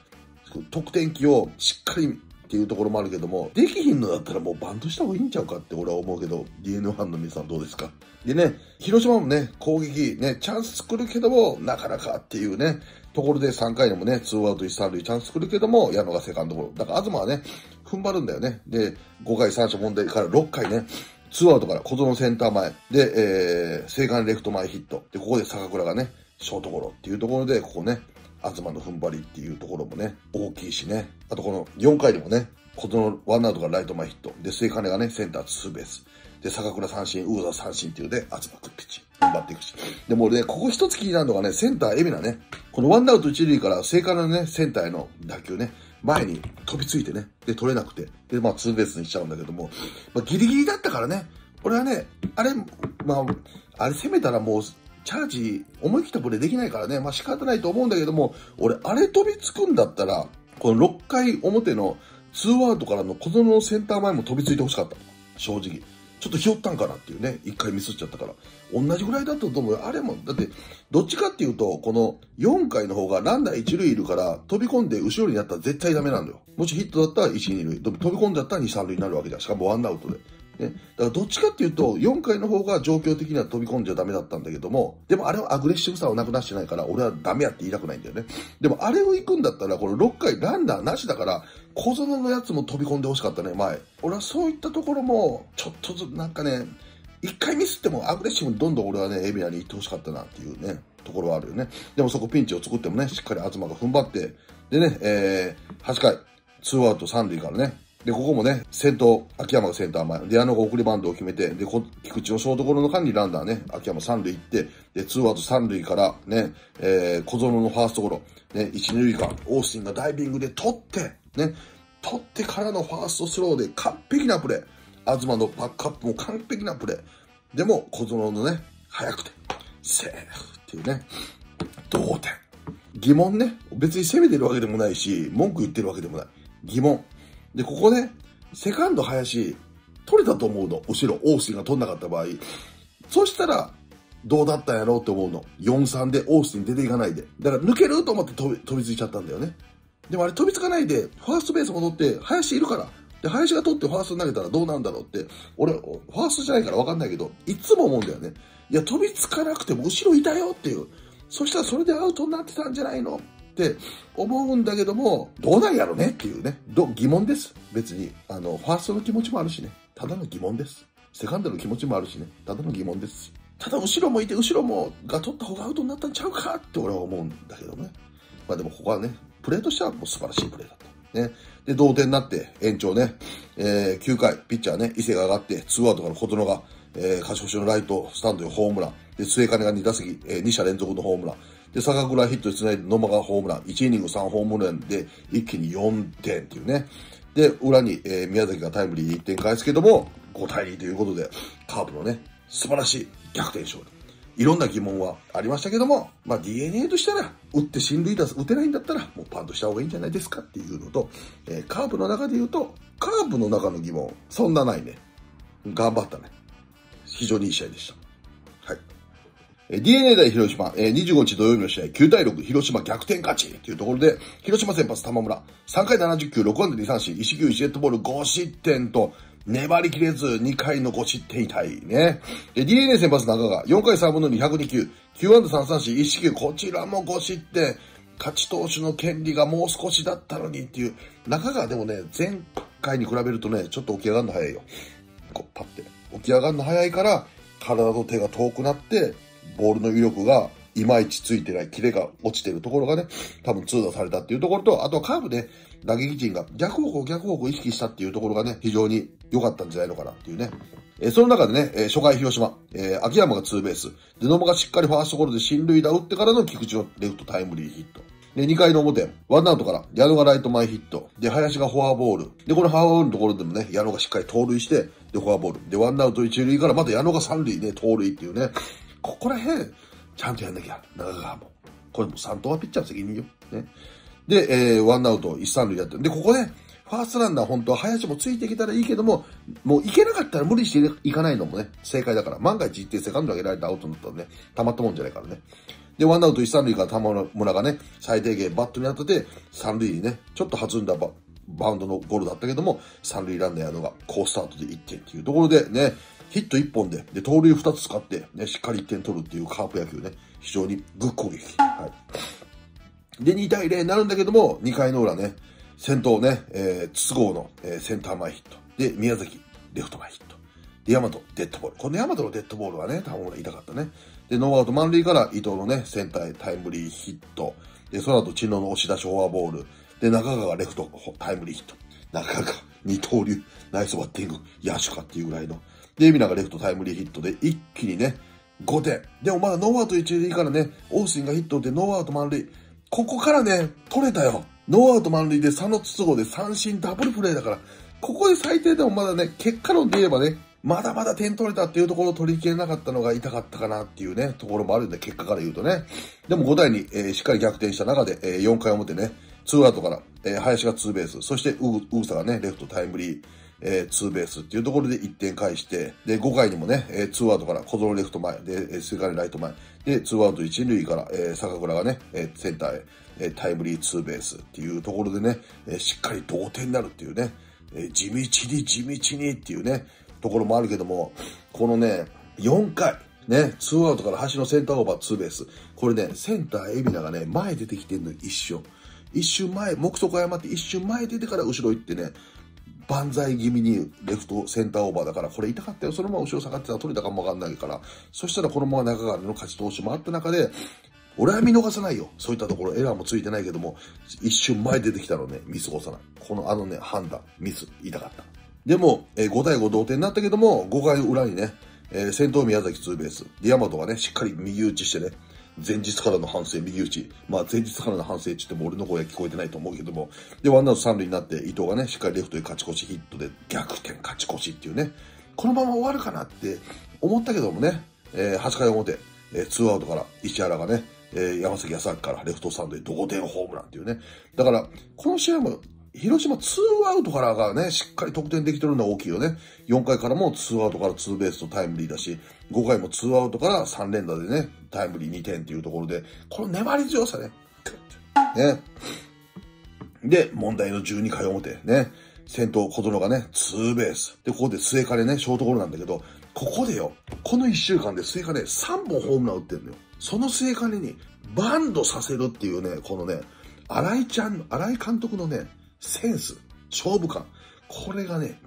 得点機をしっかりっていうところもあるけども、できひんのだったらもうバントした方がいいんちゃうかって俺は思うけど、DNA ファンの皆さんどうですか？でね、広島もね、攻撃、ね、チャンス作るけども、なかなかっていうね、ところで3回でもね、2アウト1、3塁チャンス作るけども、矢野がセカンドゴロ。だから東はね、踏ん張るんだよね。で、5回3者問題から6回ね、2アウトから小園センター前。で、正眼レフト前ヒット。で、ここで坂倉がね、ショートゴロっていうところで、ここね、東の踏ん張りっていうところもね、大きいしね。あとこの4回でもね、このワンアウトからライト前ヒット。で、末金がね、センターツーベース。で、坂倉三振、ウーザー三振っていうね、東くんピッチ。踏ん張っていくし。でもね、ここ一つ気になるのがね、センター海老名ね。このワンアウト一塁から末金のね、センターへの打球ね、前に飛びついてね、で、取れなくて。で、まあツーベースにしちゃうんだけども、まあギリギリだったからね、俺はね、あれ、まあ、あれ攻めたらもう、チャージ、思い切ったプレーできないからね、まあ仕方ないと思うんだけども、俺、あれ飛びつくんだったら、この6回表の2アウトからの小園のセンター前も飛びついてほしかった。正直。ちょっとひよったんかなっていうね、1回ミスっちゃったから。同じぐらいだったと思うよ。あれも、だって、どっちかっていうと、この4回の方がランナー1塁いるから、飛び込んで後ろになったら絶対ダメなんだよ。もしヒットだったら1、2塁。飛び込んだったら2、3塁になるわけだ。しかもワンアウトで。ね、だからどっちかっていうと、4回の方が状況的には飛び込んじゃダメだったんだけども、でもあれはアグレッシブさをなくなしてないから、俺はダメやって言いたくないんだよね。でもあれを行くんだったら、この6回ランナーなしだから、小園のやつも飛び込んでほしかったね、前。俺はそういったところも、ちょっとずつなんかね、一回ミスってもアグレッシブにどんどん俺はね、海老名に行ってほしかったなっていうね、ところはあるよね。でもそこピンチを作ってもね、しっかり東が踏ん張って、でね、8回、2アウト3塁からね、で、ここもね、先頭、秋山がセンター前、で、矢野が送りバントを決めて、で、菊池のショートゴロの間にランナーね、秋山3塁行って、で、2アウト3塁からね、小園のファーストゴロ、ね、1、2塁間、オースティンがダイビングで取って、ね、取ってからのファーストスローで完璧なプレー。東のバックアップも完璧なプレー。でも、小園のね、早くて、セーフっていうね、同点。疑問ね、別に攻めてるわけでもないし、文句言ってるわけでもない。疑問。で、ここね、セカンド林、取れたと思うの。後ろ、オースティンが取んなかった場合。そしたら、どうだったんやろうって思うの。4-3 でオースティン出ていかないで。だから、抜けると思って飛びついちゃったんだよね。でもあれ飛びつかないで、ファーストベース戻って、林いるから。で、林が取ってファースト投げたらどうなんだろうって、俺、ファーストじゃないから分かんないけど、いつも思うんだよね。いや、飛びつかなくても後ろいたよっていう。そしたらそれでアウトになってたんじゃないのって思うんだけども、どうなんやろねっていうね、疑問です。別に、ファーストの気持ちもあるしね、ただの疑問です。セカンドの気持ちもあるしね、ただの疑問です。ただ後ろもいて、後ろもが取った方がアウトになったんちゃうかって俺は思うんだけどね。まあでもここはね、プレーとしてはもう素晴らしいプレーだった。ね、で同点になって延長ね、9回ピッチャーね伊勢が上がって2アウトから小園が、勝ち越しのライトスタンドにホームランで末金が2打席、2者連続のホームランで坂倉ヒットにつないで野間がホームラン1イニング3ホームランで一気に4点っていうねで裏に、宮崎がタイムリーで1点返すけども5対2ということでカープのね素晴らしい逆転勝利。いろんな疑問はありましたけども、まあ、DNA としたら、打って進塁打、打てないんだったら、もうパンとした方がいいんじゃないですかっていうのと、カープの中で言うと、カープの中の疑問、そんなないね。頑張ったね。非常にいい試合でした。はい。DNA 対広島、25日土曜日の試合、9対6、広島逆転勝ちというところで、広島先発玉村、3回70球、6安打2三振、1球1デッドボール5失点と、粘りきれず、2回の5失点以内ね。DNA 先発中が、4回3分の2、102球、9安打3三振、1球、こちらも5失点。勝ち投手の権利がもう少しだったのにっていう。中がでもね、前回に比べるとね、ちょっと起き上がるの早いよ。こう、パッて。起き上がるの早いから、体と手が遠くなって、ボールの威力が、いまいちついてない、キレが落ちてるところがね、多分痛打されたっていうところと、あとはカーブで、打撃陣が逆方向意識したっていうところがね、非常に良かったんじゃないのかなっていうね。その中でね、初回広島、秋山がツーベース、で、野間がしっかりファーストゴロで進塁打打ってからの菊池のレフトタイムリーヒット。で、2回の表、ワンアウトから、矢野がライト前ヒット、で、林がフォアボール。で、このフォアボールのところでもね、矢野がしっかり盗塁して、で、フォアボール。で、ワンアウト一塁からまた矢野が三塁ね、盗塁っていうね、ここら辺、ちゃんとやんなきゃ、中川も。これも3投はピッチャーの責任よ。ね。で、ワンアウト、一三塁やってる。で、ここね、ファーストランナー、本当は林もついてきたらいいけども、もういけなかったら無理していかないのもね、正解だから。万が一一定セカンド上げられたアウトになったらね、たまったもんじゃないからね。で、ワンアウト、一三塁から玉村がね、最低限バットに当てて、三塁にね、ちょっと弾んだバウンドのゴロだったけども、三塁ランナーやのが、好スタートで1点っていうところでね、ヒット1本で、盗塁2つ使って、ね、しっかり1点取るっていうカープ野球ね、非常にグッ攻撃。はい。で、2対0になるんだけども、2回の裏ね、先頭ね、筒香の、センター前ヒット。で、宮崎、レフト前ヒット。で、大和、デッドボール。この大和のデッドボールはね、多分俺痛かったね。で、ノーアウト満塁から伊藤のね、センターへタイムリーヒット。で、その後、知能の押し出しフォアボール。で、中川がレフト、タイムリーヒット。中川、二刀流、ナイスバッティング、野手かっていうぐらいの。で、海老名がレフトタイムリーヒットで一気にね、5点。でもまだノーアウト一塁からね、オースティンがヒットでノーアウト満塁。ここからね、取れたよ。ノーアウト満塁で佐野筒香で三振ダブルプレイだから、ここで最低でもまだね、結果論で言えばね、まだまだ点取れたっていうところを取り切れなかったのが痛かったかなっていうね、ところもあるんで、結果から言うとね。でも5対2、しっかり逆転した中で、4回表ね、2アウトから、林がツーベース、そしてウーサがね、レフトタイムリー。ツーベースっていうところで1点返して、で、5回にもね、ツーアウトから小園レフト前、で、末金ライト前、で、ツーアウト1塁から、坂倉がね、センターへ、タイムリーツーベースっていうところでね、しっかり同点になるっていうね、地道にっていうね、ところもあるけども、このね、4回、ね、ツーアウトから橋のセンターオーバーツーベース、これね、センター海老名がね、前出てきてんの一瞬前、目測を誤って一瞬前出てから後ろ行ってね、万歳気味にレフトセンターオーバーだから、これ痛かったよ。そのまま後ろ下がってたら取れたかもわかんないから、そしたらこのまま中川の勝ち投手もあった中で、俺は見逃さないよ。そういったところエラーもついてないけども、一瞬前出てきたのね、見過ごさない。このね、判断、ミス、痛かった。でも、5対5同点になったけども、5回裏にね、先頭宮崎ツーベース。で、大和がね、しっかり右打ちしてね、前日からの反省、右打ち。まあ、前日からの反省って言っても俺の声は聞こえてないと思うけども。で、ワンアウト三塁になって、伊藤がね、しっかりレフトで勝ち越しヒットで逆転勝ち越しっていうね。このまま終わるかなって思ったけどもね、8回表、2アウトから石原がね、山崎康明からレフトスタンドで同点ホームランっていうね。だから、この試合も、広島2アウトからがね、しっかり得点できてるのは大きいよね。4回からも2アウトからツーベースとタイムリーだし、5回も2アウトから3連打でね、タイムリー2点っていうところで、この粘り強さね。ね。で、問題の12回表ね。先頭小園がね、ツーベース。で、ここで末金ね、ショートゴロなんだけど、ここでよ、この1週間で末金3本ホームラン打ってるのよ。その末金にバンドさせるっていうね、このね、新井監督のね、センス、勝負感。これがね、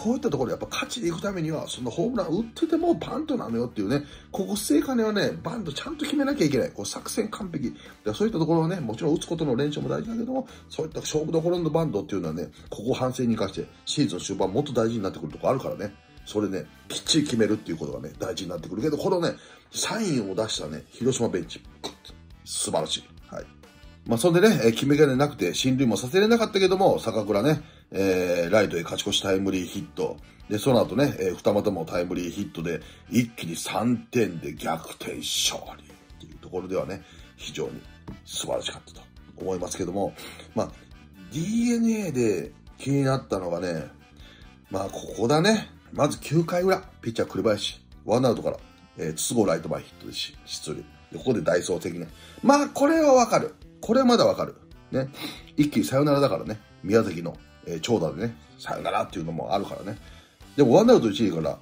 こういったところやっぱ勝ちでいくためには、そのホームラン打っててもバントなのよっていうね、ここ末金はね、バントちゃんと決めなきゃいけない。こう作戦完璧。そういったところはね、もちろん打つことの練習も大事だけども、そういった勝負どころのバントっていうのはね、ここを反省に生かして、シーズン終盤もっと大事になってくるところあるからね。それね、きっちり決めるっていうことがね、大事になってくるけど、このね、サインを出したね、広島ベンチ、素晴らしい。はい。まあ、それでね、決めがなくて、進塁もさせれなかったけども、坂倉ね、ライトへ勝ち越しタイムリーヒット。で、その後ね、二股もタイムリーヒットで、一気に3点で逆転勝利っていうところではね、非常に素晴らしかったと思いますけども、まあ、DNA で気になったのがね、まあ、ここだね。まず9回裏、ピッチャー栗林、ワンアウトから、筒香ライト前ヒットで出塁。で、ここでダイソー的な。まあ、これはわかる。これはまだわかる。ね。一気にサヨナラだからね。宮崎の、長打でね、サヨナラっていうのもあるからね。でも、ワンアウト1位から、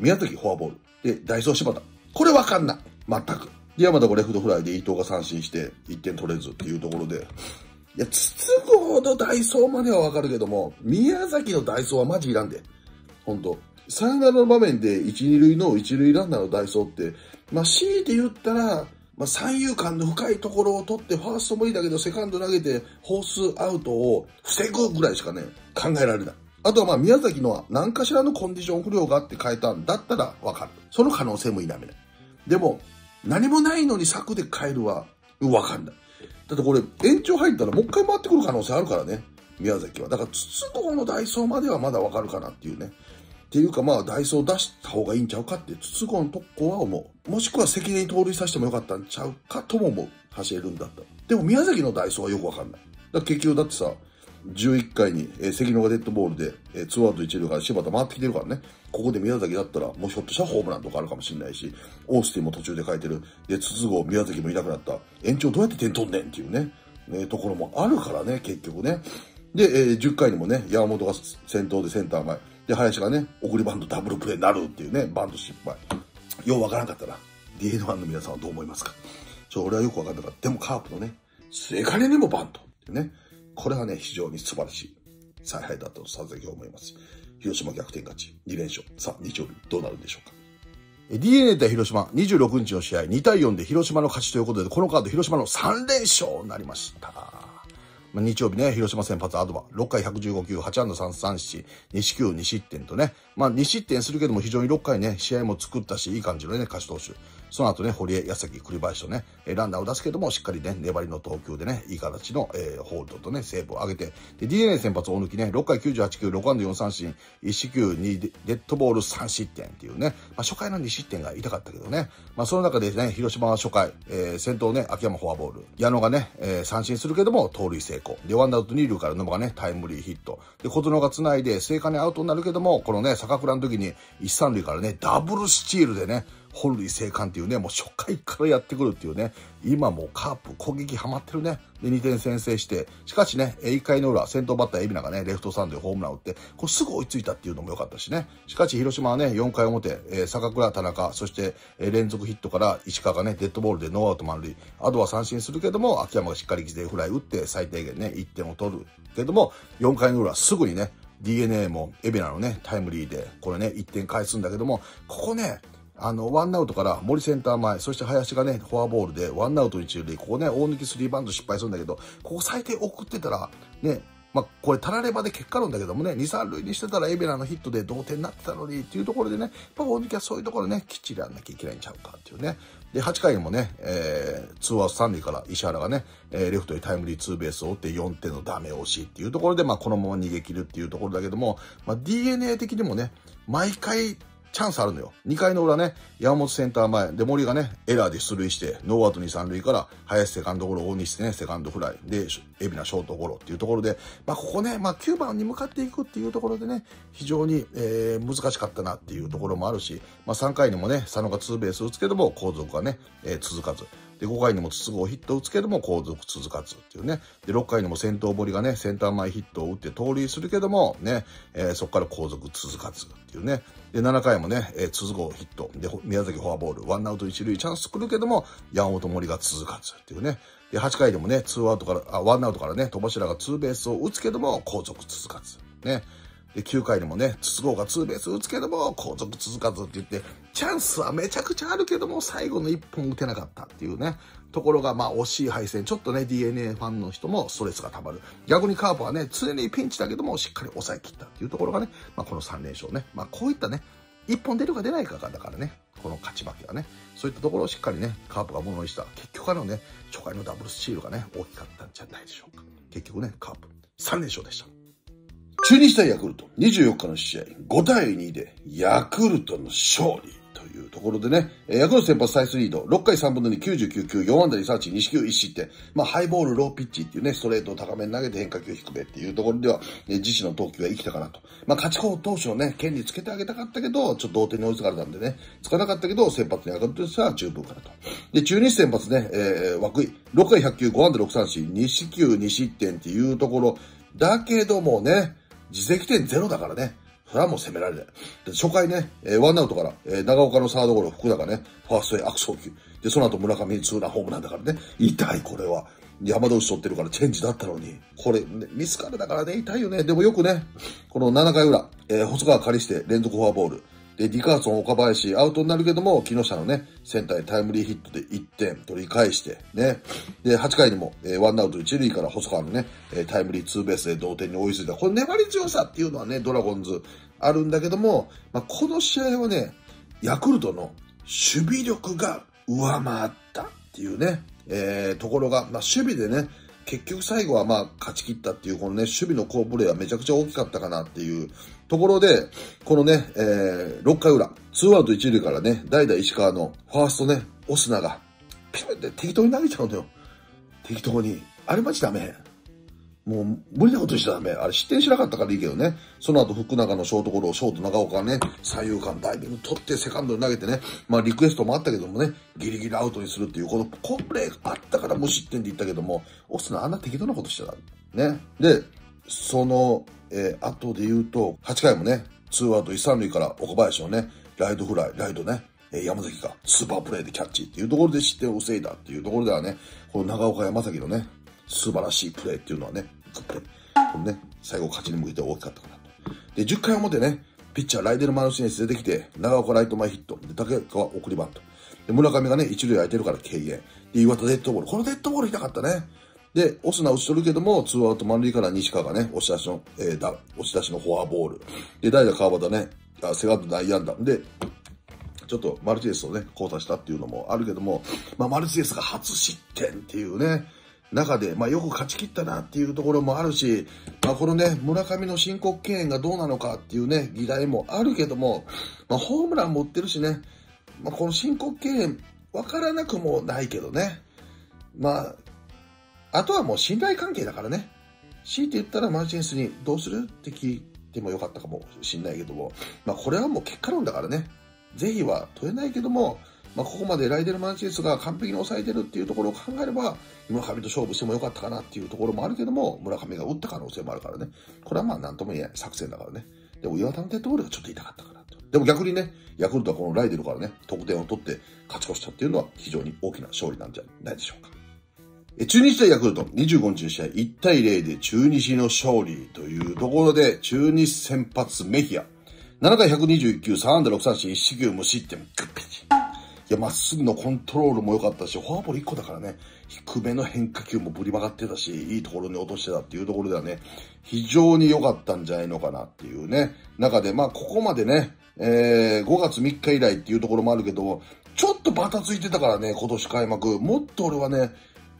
宮崎フォアボール。で、ダイソー柴田。これわかんない。全く。で、山田がレフトフライで伊藤が三振して、1点取れずっていうところで。いや、筒香のダイソーまではわかるけども、宮崎のダイソーはマジいらんで。本当サヨナラの場面で一二塁の一塁ランナーのダイソーって、まあ、強いて言ったら、まあ、三遊間の深いところを取って、ファーストもいいだけど、セカンド投げて、ホースアウトを防ぐぐらいしかね、考えられない。あとはまあ、宮崎のは何かしらのコンディション不良があって変えたんだったらわかる。その可能性も否めない。でも、何もないのに柵で変えるは、わかんない。だってこれ、延長入ったらもう一回回ってくる可能性あるからね。宮崎は。だから、筒香のダイソーまではまだわかるかなっていうね。っていうかまあ、ダイソー出した方がいいんちゃうかって、筒香の特攻は思う。もしくは関根に盗塁させてもよかったんちゃうかとも思う。走れるんだったら。でも宮崎のダイソーはよくわかんない。だから結局だってさ、11回に、関野がデッドボールで、2アウト1塁から柴田回ってきてるからね。ここで宮崎だったら、もうひょっとしたらホームランとかあるかもしれないし、オースティンも途中で変えてる。で、筒香、宮崎もいなくなった。延長どうやって点取んねんっていうね、ところもあるからね、結局ね。で、10回にもね、山本が先頭でセンター前。で、林がね、送りバントダブルプレーになるっていうね、バント失敗。ようわからなかったな。DN1 の皆さんはどう思いますか？俺はよくわかんなかった。でもカープのね、末金にもバントってね。これはね、非常に素晴らしい采配だとさっき思います。広島逆転勝ち、2連勝。さあ、日曜日どうなるんでしょうか。DNA 対広島、26日の試合、2対4で広島の勝ちということで、このカード広島の3連勝になりました。日曜日ね、広島先発アドバ、6回115球、8安打3三振、2四球2失点とね、まあ2失点するけども非常に6回ね、試合も作ったし、いい感じのね、勝ち投手。その後ね、堀江、矢崎、栗林とね、ランナーを出すけども、しっかりね、粘りの投球でね、いい形の、ホールドとね、セーブを上げて、で、DNA 先発大抜きね、6回98球、6安打4三振、1四球2デッドボール3失点っていうね、まあ初回の2失点が痛かったけどね、まあその中でね、広島は初回、先頭ね、秋山フォアボール、矢野がね、三振するけども、盗塁成功。で、ワンアウト二塁から野間がね、タイムリーヒット。で、小園が繋いで、末金アウトになるけども、このね、坂倉の時に、一三塁からね、ダブルスチールでね、本塁生還っていうね、もう初回からやってくるっていうね、今もうカープ攻撃ハマってるね。で、2点先制して、しかしね、1回の裏、先頭バッター海老名がね、レフトサンドでホームラン打って、これすぐ追いついたっていうのも良かったしね。しかし広島はね、4回表、坂倉、田中、そして、連続ヒットから石川がね、デッドボールでノーアウト満塁。あとは三振するけども、秋山がしっかり犠牲フライ打って、最低限ね、1点を取るけども、4回の裏、すぐにね、DNA もエベナのね、タイムリーで、これね、1点返すんだけども、ここね、ワンアウトから森センター前、そして林がね、フォアボールで、ワンアウト1塁で、ここね、大抜きスリーバント失敗するんだけど、ここ最低送ってたら、ね、まあ、これ、たらればで結果論だけどもね、2、3塁にしてたらエベナのヒットで同点になってたのにっていうところでね、やっぱ大抜きはそういうところね、きっちりやんなきゃいけないんちゃうかっていうね。で、8回にもね、2アウト3塁から石原がね、レフトにタイムリーツーベースを打って4点のダメ押しっていうところで、まあ、このまま逃げ切るっていうところだけども、まあ、DNA 的にもね、毎回、チャンスあるのよ。2回の裏ね、山本センター前で森がね、エラーで出塁して、ノーアウト2、3塁から、林セカンドゴロ、大西ね、セカンドフライ、で、海老名ショートゴロっていうところで、まあ、ここね、まあ、9番に向かっていくっていうところでね、非常に、難しかったなっていうところもあるし、まあ、3回にもね、佐野がツーベース打つけども、後続がね、続かず。で、5回にも筒香ヒットを打つけども、後続続かずっていうね。で、6回にも先頭堀がね、センター前ヒットを打って盗塁するけども、ね、そこから後続続かずっていうね。で、7回もね、筒香ヒット。で、宮崎フォアボール、ワンアウト一塁チャンス来るけども、山本森が続かずっていうね。で、8回でもね、ワンアウトからね、戸柱がツーベースを打つけども、後続続かず。ね。で、9回にもね、筒香がツーベース打つけども、後続続かずって言って、チャンスはめちゃくちゃあるけども、最後の1本打てなかったっていうね、ところが、まあ、惜しい敗戦。ちょっとね、DNA ファンの人もストレスが溜まる。逆にカープはね、常にピンチだけども、しっかり抑え切ったっていうところがね、まあ、この3連勝ね。まあ、こういったね、1本出るか出ないかだからね、この勝ち負けはね、そういったところをしっかりね、カープがものにした。結局ね、初回のダブルスチールがね、大きかったんじゃないでしょうか。結局ね、カープ、3連勝でした。中日対ヤクルト、24日の試合、5対2でヤクルトの勝利というところでね、ヤクルト先発サイスリード、6回3分の2、99球、4安打2、3、2四球、1失点、まあ、ハイボール、ローピッチっていうね、ストレートを高めに投げて変化球低めっていうところでは、自身の投球が生きたかなと。まあ、勝ち方投手のね、権利つけてあげたかったけど、ちょっと同点に追いつかれたんでね、つかなかったけど、先発のヤクルトとしては十分かなと。で、中日先発ね、涌井、6回100球、5安打6、3、4、2四球、2失点っていうところ、だけどもね、自責点ゼロだからね。それはもう攻められない。で初回ね、ワンアウトから、長岡のサードゴロ、福永ね、ファーストへ悪送球。で、その後村上にツーランホームランだからね、痛いこれは。山田打ち取ってるからチェンジだったのに。これ、ね、ミスからだからね、痛いよね。でもよくね、この7回裏、細川借りして連続フォアボール。で、リカーソン、岡林、アウトになるけども、木下のね、センターへタイムリーヒットで1点取り返して、ね。で、8回にも、ワンアウト1塁から細川のね、タイムリーツーベースで同点に追いついた。これ粘り強さっていうのはね、ドラゴンズあるんだけども、まあ、この試合はね、ヤクルトの守備力が上回ったっていうね、ところが、まあ、守備でね、結局最後はまあ勝ち切ったっていう、このね、守備の好プレーはめちゃくちゃ大きかったかなっていうところで、このね、6回裏、2アウト1塁からね、代打石川のファーストね、オスナが、ピューって適当に投げちゃうんだよ。適当に。あれマジダメ。もう無理なことしちゃダメ。あれ失点しなかったからいいけどね。その後福永のショートゴロをショート長岡がね、三遊間ダイビング取ってセカンドに投げてね、まあリクエストもあったけどもね、ギリギリアウトにするっていう、この好プレーがあったから無失点で言ったけども、オスナあんな適当なことしちゃダメ。ね。で、その、後で言うと、8回もね、2アウト1、3塁から岡林のね、ライトフライ、ライトね、山崎がスーパープレーでキャッチっていうところで失点を防いだっていうところではね、この長岡山崎のね、素晴らしいプレーっていうのはね、このね、最後勝ちに向けて大きかったかなと。で、10回表ね、ピッチャーライデル・マルシネス出てきて、長岡ライト前ヒット。で、竹川送りバント。で、村上がね、一塁空いてるから敬遠。で、岩田デッドボール。このデッドボール痛かったね。で、オスナ打ち取るけども、ツーアウト満塁から西川がね、押し出しのフォアボール。で、代打川端ね、セカンド内野安打。で、ちょっとマルチネスをね、交代したっていうのもあるけども、まあ、マルチネスが初失点っていうね、中で、まあ、よく勝ち切ったなっていうところもあるし、まあ、このね、村上の申告敬遠がどうなのかっていうね、議題もあるけども、まあ、ホームラン持ってるしね、まあ、この申告敬遠、わからなくもないけどね。まあ、あとはもう信頼関係だからね。強いて言ったらマルチネスにどうするって聞いてもよかったかもしんないけども、まあ、これはもう結果論だからね。是非は問えないけども、まあここまでライデル・マルチネスが完璧に抑えてるっていうところを考えれば、村上と勝負してもよかったかなっていうところもあるけども、村上が打った可能性もあるからね。これはまあなんとも言えない作戦だからね。でも岩田のデッドボールがちょっと痛かったかなと。でも逆にね、ヤクルトはこのライデルからね、得点を取って勝ち越したっていうのは非常に大きな勝利なんじゃないでしょうか。中日対ヤクルト、25日の試合、1対0で中日の勝利というところで、中日先発メヒア。7回121球、3安打6三振、1四球無失点、グッピチ。いや、まっすぐのコントロールも良かったし、フォアボール1個だからね、低めの変化球もぶり曲がってたし、いいところに落としてたっていうところではね、非常に良かったんじゃないのかなっていうね、中で、まあ、ここまでね、5月3日以来っていうところもあるけど、ちょっとバタついてたからね、今年開幕。もっと俺はね、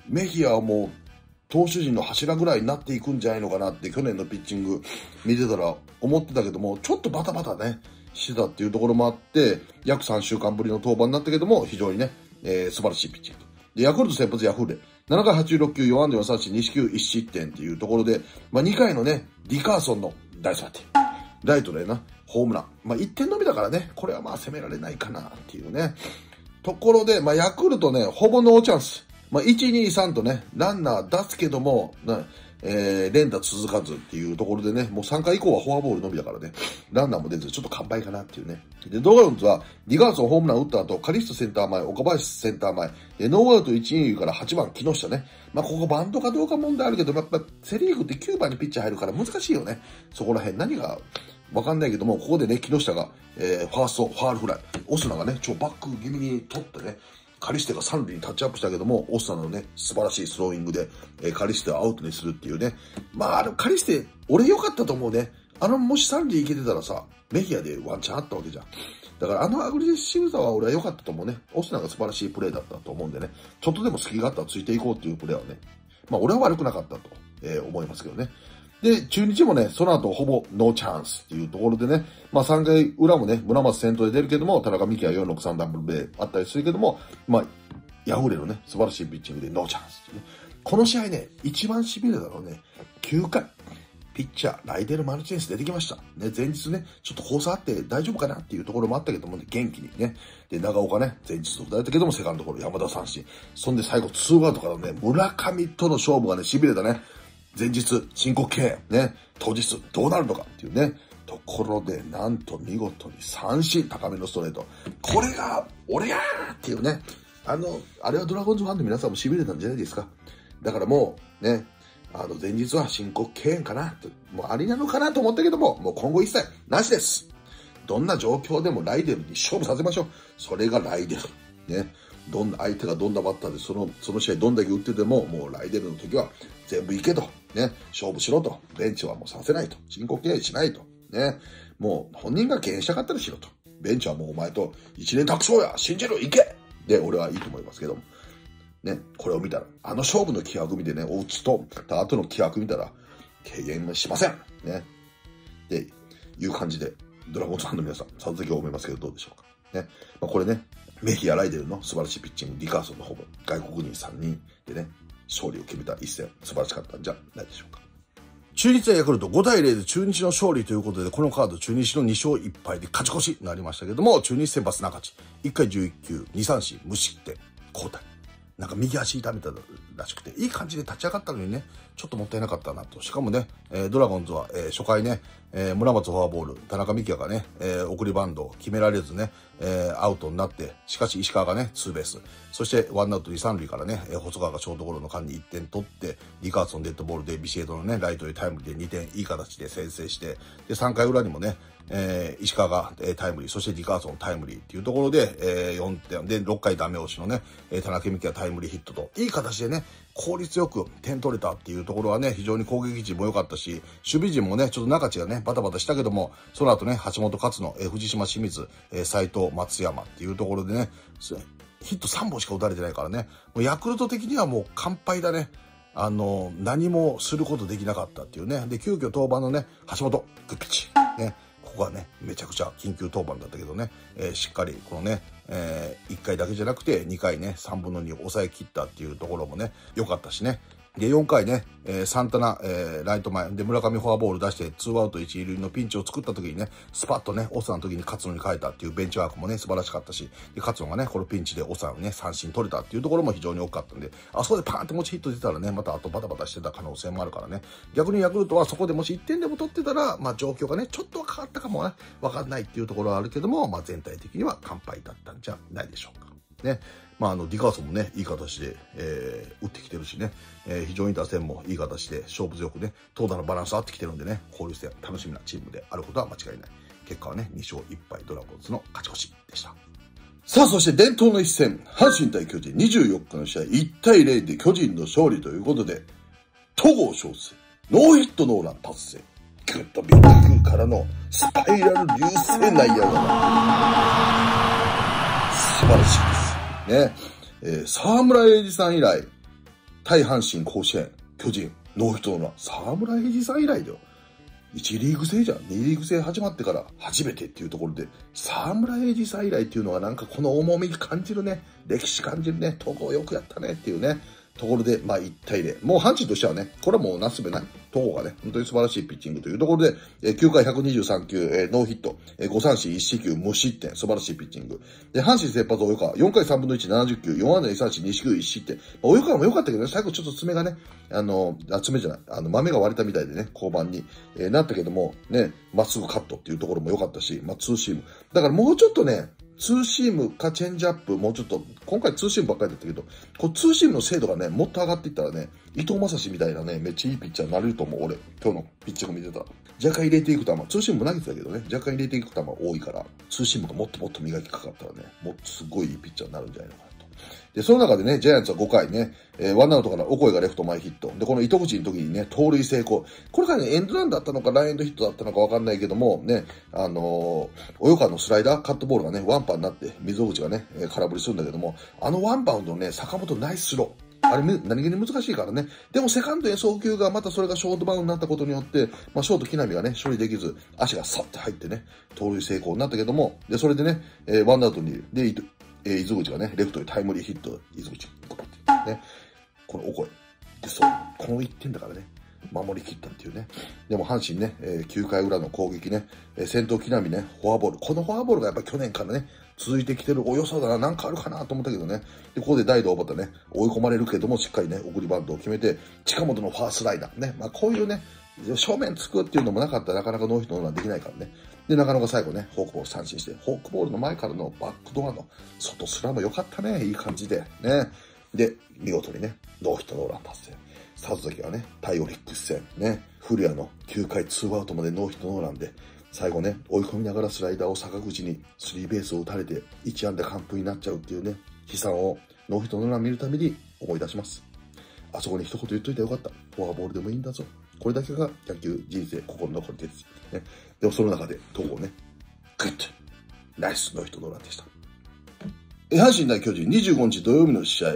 メヒアはもう投手陣の柱ぐらいになっていくんじゃないのかなって去年のピッチング見てたら思ってたけども、ちょっとバタバタねしてたっていうところもあって、約3週間ぶりの登板になったけども、非常にね、素晴らしいピッチングで、ヤクルト先発ヤフレ7回86球4安打4三振2四球1失点っていうところで、まあ、2回のねディカーソンの第3点ライトでなホームラン、まあ、1点のみだからね、これはまあ攻められないかなっていうねところで、まあ、ヤクルトねほぼノーチャンス、まあ、1、2、3とね、ランナー出すけども、連打続かずっていうところでね、もう3回以降はフォアボールのみだからね、ランナーも出ず、ちょっと完敗かなっていうね。で、ドラゴンズは、ディガーソンホームラン打った後、カリストセンター前、岡林センター前、ノーアウト1、2塁から8番、木下ね。まあ、ここバントかどうか問題あるけど、やっぱセリーグって9番にピッチャー入るから難しいよね。そこら辺、何がわかんないけども、ここでね、木下が、ファースト、ファールフライ、オスナがね、バック気味に取ってね、カリステが三塁にタッチアップしたけども、オスナのね、素晴らしいスローイングで、カリステをアウトにするっていうね。まあ、カリステ、俺良かったと思うね。もし三塁行けてたらさ、メヒアでワンチャンあったわけじゃん。だからアグレッシブさは俺は良かったと思うね。オスナが素晴らしいプレーだったと思うんでね。ちょっとでも隙があったらついていこうっていうプレーはね。まあ、俺は悪くなかったと、思いますけどね。で、中日もね、その後ほぼノーチャンスっていうところでね、まあ3回裏もね、村松先頭で出るけども、田中美希は463ダブルプレーあったりするけども、まあ、ヤフレのね、素晴らしいピッチングでノーチャンスっていう、ね。この試合ね、一番しびれたのね、9回、ピッチャー、ライデル・マルチネス出てきました。ね、前日ね、ちょっと交差あって大丈夫かなっていうところもあったけども、ね、元気にね。で、長岡ね、前日と打たれたけども、セカンドゴロ、山田三振。そんで最後、2アウトからね、村上との勝負がね、しびれたね。前日、申告敬遠、ね、当日、どうなるのかっていうね、ところで、なんと見事に三振、高めのストレート。これが、俺やーっていうね、あれはドラゴンズファンの皆さんも痺れたんじゃないですか。だからもう、ね、前日は申告敬遠かな、もうありなのかなと思ったけども、もう今後一切、なしです。どんな状況でもライデルに勝負させましょう。それがライデル。ね。どんな相手がどんなバッターでその試合どんだけ打ってても、もうライデルの時は全部いけと、ね、勝負しろと、ベンチはもうさせないと、申告敬遠しないと、ね、もう本人が敬遠したかったらしろと、ベンチはもうお前と一年託そうや、信じろ、いけで、俺はいいと思いますけども、ね、これを見たら、勝負の気迫見てね、打つと、後の気迫見たら、敬遠はしません、ね、っていう感じで、ドラゴンズファンの皆さん、さっき思いますけど、どうでしょうか。ね、まあ、これね、メヒア・ライデルの素晴らしいピッチング、ディカーソンのほぼ外国人3人でね、勝利を決めた一戦、素晴らしかったんじゃないでしょうか。中日対ヤクルト5対0で中日の勝利ということで、このカード中日の2勝1敗で勝ち越しになりましたけども、中日先発中地、1回11球、2三振、無失点、交代。なんか右足痛めたらしくて、いい感じで立ち上がったのにね、ちょっともったいなかったなと。しかもね、ドラゴンズは、初回ね、村松フォアボール、田中幹也がね、送りバントを決められずね、アウトになって、しかし石川がね、ツーベース。そして、ワンアウト2、3塁からね、細川がショートゴロの間に1点取って、リカーソンデッドボールでビシエドのね、ライトでタイムリーで2点、いい形で先制して、で、3回裏にもね、石川がタイムリー、そしてリカーソンタイムリーっていうところで、4点、で、6回ダメ押しのね、田中幹也タイムリーヒットと、いい形でね、効率よく点取れたっていうところはね、非常に攻撃陣も良かったし、守備陣もね、ちょっと中地がね、バタバタしたけども、その後ね、橋本勝野、藤島清水、斉藤、松山っていうところでね、ヒット3本しか打たれてないからね、もうヤクルト的にはもう完敗だね。何もすることできなかったっていうね。で、急遽登板のね、橋本、グッピチ。ね、ここはね、めちゃくちゃ緊急登板だったけどね、しっかりこのね、1回だけじゃなくて2回ね、3分の2を抑え切ったっていうところもね、良かったしね。で、4回ね、サンタナ、ライト前で村上フォアボール出して2アウト1塁のピンチを作った時にね、スパッとね、オスナの時に勝野に変えたっていうベンチワークもね、素晴らしかったし、で、勝野がね、このピンチでオスナをね、三振取れたっていうところも非常に多かったんで、あそこでパーンってもしヒット出たらね、またあとバタバタしてた可能性もあるからね、逆にヤクルトはそこでもし1点でも取ってたら、まあ状況がね、ちょっとは変わったかもね、わかんないっていうところはあるけども、まあ全体的には完敗だったんじゃないでしょうか。ね。まあ、ディカーソンもね、いい形で、打ってきてるしね、非常に打線もいい形で勝負強くね、投打のバランス合ってきてるんでね、交流戦楽しみなチームであることは間違いない。結果はね、2勝1敗ドラゴンズの勝ち越しでした。さあ、そして伝統の一戦、阪神対巨人24日の試合、1対0で巨人の勝利ということで、戸郷翔征、ノーヒットノーラン達成。グッとビッグンからのスパイラル流星内野が素晴らしいです。ね。沢村栄治さん以来、対阪神甲子園、巨人、ノーヒットノーラン、沢村栄治さん以来だよ。1リーグ制じゃん。2リーグ制始まってから初めてっていうところで、沢村栄治さん以来っていうのはなんかこの重み感じるね。歴史感じるね。東郷よくやったねっていうね。ところで、まあ1対0。もう阪神としてはね、これはもうなすべない。東郷がね、本当に素晴らしいピッチングというところで、9回123球、ノーヒット、5三振1四球無失点、素晴らしいピッチング。で、阪神先発及川、4回3分の1、70球、4安打2三振2四球1失点。まあ、及川も良かったけどね、最後ちょっと爪がね、爪じゃない、豆が割れたみたいでね、降板に、なったけども、ね、まっすぐカットっていうところも良かったし、まあツーシーム。だからもうちょっとね、ツーシームかチェンジアップ、もうちょっと、今回ツーシームばっかりだったけど、こうツーシームの精度がね、もっと上がっていったらね、伊藤将司みたいなね、めっちゃいいピッチャーになれると思う、俺。今日のピッチング見てたら。若干入れていく球、ツーシームも投げてたけどね、若干入れていく球多いから、ツーシームがもっともっと磨きかかったらね、もっとすごいいいピッチャーになるんじゃないのかなと。で、その中でね、ジャイアンツは5回ね、ワンアウトからオコエがレフト前ヒット。で、この糸口の時にね、盗塁成功。これがね、エンドランだったのか、ランエンドヒットだったのかわかんないけども、ね、及川のスライダー、カットボールがね、ワンパンになって、溝口がね、空振りするんだけども、ワンバウンドのね、坂本ナイススロー。あれ、何気に難しいからね。でも、セカンドへ送球が、またそれがショートバウンドになったことによって、まあ、ショート木浪がね、処理できず、足がサッて入ってね、盗塁成功になったけども、で、それでね、ワンアウトに、で、伊豆口がね、レフトにタイムリーヒット、伊豆口、ゴロって、ね、このお声。で、そう、この1点だからね、守り切ったっていうね。でも、阪神ね、9回裏の攻撃ね、先頭木浪ね、フォアボール。このフォアボールがやっぱり去年からね、続いてきてるおよさだな、なんかあるかなと思ったけどね。で、ここで代打を奪ったね、追い込まれるけども、しっかりね、送りバントを決めて、近本のファーストライダー。ね、まあ、こういうね、正面つくっていうのもなかったらなかなかノーヒットノーランできないからね。で、なかなか最後ね、フォークボール三振して、フォークボールの前からのバックドアの外スラも良かったね、いい感じで。ね。で、見事にね、ノーヒットノーラン達成。さあ、時はね、対オリックス戦、ね、古谷の9回2アウトまでノーヒットノーランで、最後ね、追い込みながらスライダーを坂口にスリーベースを打たれて、1安打完封になっちゃうっていうね、悲惨をノーヒットノーラン見るために思い出します。あそこに一言言っといたらよかった。フォアボールでもいいんだぞ。これだけが野球人生心残りです。ね。でもその中で、東郷ね、グッと、ナイスノーヒットノーランでした。阪神対巨人25日土曜日の試合、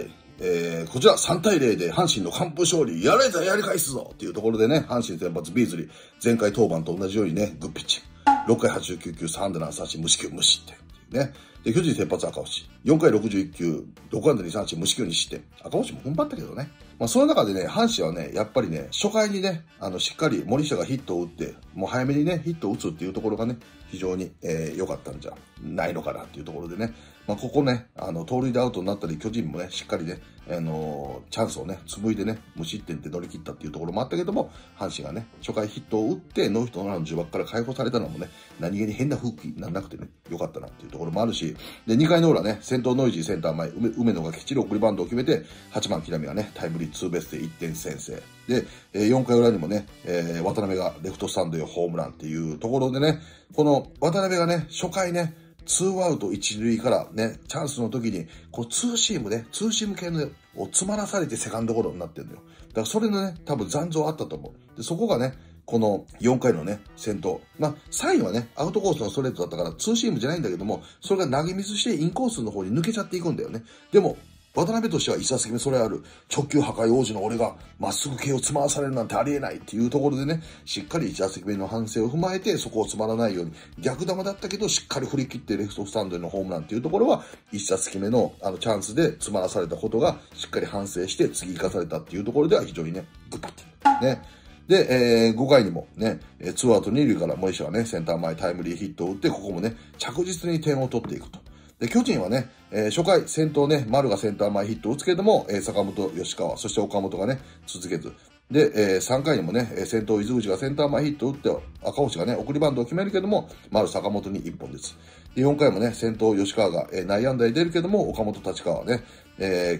こちら3対0で阪神の完封勝利、やれたやり返すぞっていうところでね、阪神先発ビーズリー、前回登板と同じようにね、グッピッチ。6回89球、3安打7三振、無四球無失点っていうね。で、巨人先発赤星。4回61球、6安打2三振、無四球に失点。赤星も踏ん張ったけどね。まあ、その中でね、阪神はね、やっぱりね、初回にね、しっかり森下がヒットを打って、もう早めにね、ヒットを打つっていうところがね、非常に良かったんじゃないのかなっていうところでね。まあ、ここね、盗塁でアウトになったり、巨人もね、しっかりね、チャンスをね、紡いでね、無失点で乗り切ったっていうところもあったけども、阪神がね、初回ヒットを打って、ノーヒットノーランの呪縛から解放されたのもね、何気に変な風景にならなくてね、良かったなっていうところもあるし、で、2回の裏ね、先頭ノイジーセンター前、梅野がきっちり送りバントを決めて、8番木浪がね、タイムリーツーベースで1点先制。で、4回裏にもね、渡辺がレフトスタンドへホームランっていうところでね、この渡辺がね、初回ね、2アウト1塁からね、チャンスの時に、こう、ツーシーム系のを詰まらされてセカンドゴロになってるのよ。だからそれのね、多分残像あったと思う。で、そこがね、この4回のね、先頭。まあ、サインはね、アウトコースのストレートだったから、ツーシームじゃないんだけども、それが投げミスしてインコースの方に抜けちゃっていくんだよね。でも、渡辺としては一打席目それある。直球破壊王子の俺がまっすぐ系を詰まらされるなんてありえないっていうところでね、しっかり一打席目の反省を踏まえて、そこを詰まらないように、逆球だったけどしっかり振り切ってレフトスタンドへのホームランっていうところは、一打席目のチャンスで詰まらされたことがしっかり反省して次生かされたっていうところでは非常にね、グッパッてね。で、5回にもね、2アウト2塁から森下はね、センター前タイムリーヒットを打って、ここもね、着実に点を取っていくと。で、巨人はね、初回、先頭ね、丸がセンター前ヒットを打つけども、坂本、吉川、そして岡本がね、続けず。で、3回にもね、先頭、伊豆口がセンター前ヒットを打って、赤星がね、送りバントを決めるけども、丸、坂本に1本ずつ。4回もね、先頭吉川が内野安打に出るけども、岡本、立川ね、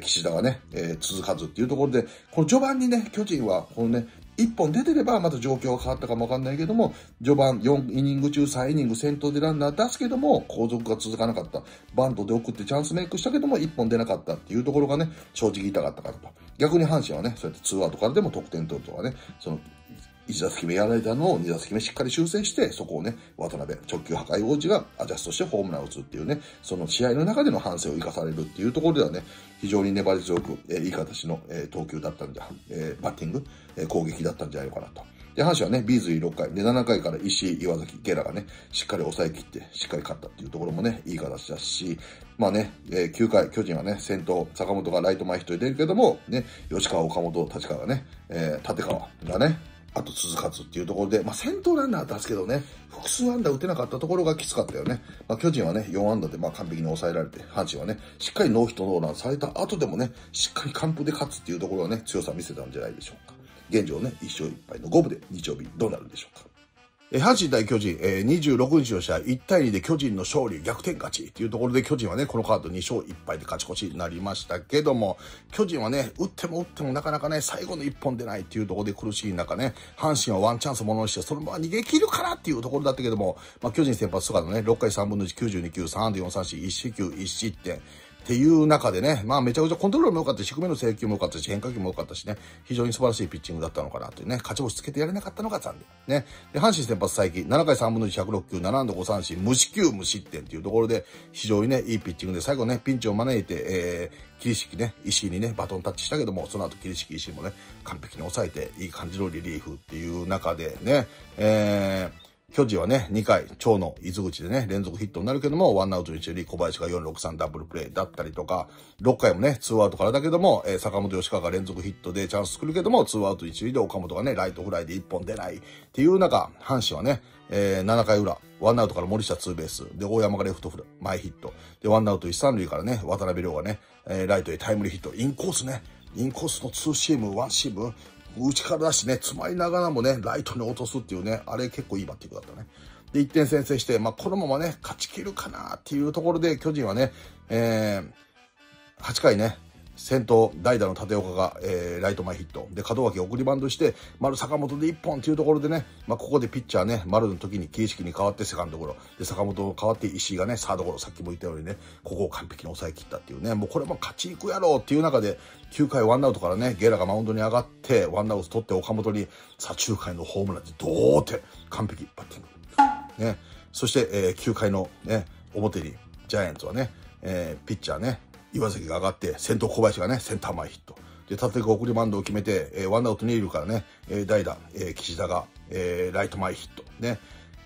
岸田がね、続かずっていうところで、この序盤にね、巨人はこのね、1本出てればまた状況が変わったかもわかんないけども、序盤4イニング中3イニング先頭でランナー出すけども、後続が続かなかった、バントで送ってチャンスメイクしたけども1本出なかったっていうところがね、正直痛かったかなと。逆に阪神はね、そうやって2アウトからでも得点取るとかね、その1打席目やられたのを2打席目しっかり修正して、そこをね、渡辺直球破壊王子がアジャストしてホームランを打つっていうね、その試合の中での反省を生かされるっていうところではね、非常に粘り強く、いい形の、投球だったんじゃ、バッティング、攻撃だったんじゃないのかなと。で、阪神はね、ビーズリー6回、で、7回から石井、岩崎、ゲラがね、しっかり抑え切って、しっかり勝ったっていうところもね、いい形だし、まあね、9回、巨人はね、先頭、坂本がライト前ヒットに出るけども、ね、吉川、岡本、立川がね、立川がね、あと続かずっていうところで、まあ、先頭ランナー出すけどね、複数安打打てなかったところがきつかったよね。まあ、巨人はね、4安打でまあ完璧に抑えられて、阪神はね、しっかりノーヒットノーランされた後でもね、しっかり完封で勝つっていうところはね、強さ見せたんじゃないでしょうか。現状ね、1勝1敗の5分で日曜日どうなるんでしょうか。阪神対巨人、26日の試合、1対2で巨人の勝利、逆転勝ちっていうところで、巨人はね、このカード2勝1敗で勝ち越しになりましたけども、巨人はね、打っても打ってもなかなかね、最後の1本出ないっていうところで苦しい中ね、阪神はワンチャンスものにして、そのまま逃げ切るかなっていうところだったけども、まあ、巨人先発とかのね、6回3分の1、92球、3安打4三振、1四球、1失点。っていう中でね、まあめちゃくちゃコントロールも良かったし、低めの制球も良かったし、変化球も良かったしね、非常に素晴らしいピッチングだったのかなというね、勝ち星つけてやれなかったのが残念。ね。で、阪神先発才木、7回3分の1、106球、7安打5三振、無四球無失点っていうところで、非常にね、いいピッチングで、最後ね、ピンチを招いて、桐敷ね、石井にね、バトンタッチしたけども、その後桐敷、石井もね、完璧に抑えて、いい感じのリリーフっていう中でね、巨人はね、2回、長野、伊豆口でね、連続ヒットになるけども、ワンアウト一塁、小林が4、6、3ダブルプレイだったりとか、6回もね、ツーアウトからだけども、坂本吉川が連続ヒットでチャンス作るけども、ツーアウト一塁で岡本がね、ライトフライで1本出ないっていう中、阪神はね、7回裏、ワンアウトから森下ツーベース、で、大山がレフトフライ、前ヒット、で、ワンアウト一三塁からね、渡辺亮がね、ライトへタイムリーヒット、インコースね、インコースのツーシーム、ワンシーム、内から出してね、詰まりながらもね、ライトに落とすっていうね、あれ結構いいバッティングだったね。で、1点先制して、まあ、このままね、勝ち切るかなっていうところで、巨人はね、8回ね、先頭、代打の立岡が、ライト前ヒット。で、門脇送りバンドして、丸坂本で1本っていうところでね、まあ、ここでピッチャーね、丸の時に桐敷に代わってセカンドゴロ。で、坂本に代わって石井がね、サードゴロ。さっきも言ったようにね、ここを完璧に抑え切ったっていうね、もうこれも勝ち行くやろうっていう中で、9回ワンアウトからね、ゲラがマウンドに上がって、ワンアウト取って岡本に、左中間のホームランでどーって、完璧、バッティング。ね。そして、9回のね、表に、ジャイアンツはね、ピッチャーね、岩崎が上がって、先頭小林がね、センター前ヒット。で、立岡送りバンドを決めて、ワンアウト2塁からね、代打、岸田が、ライト前ヒット。ね。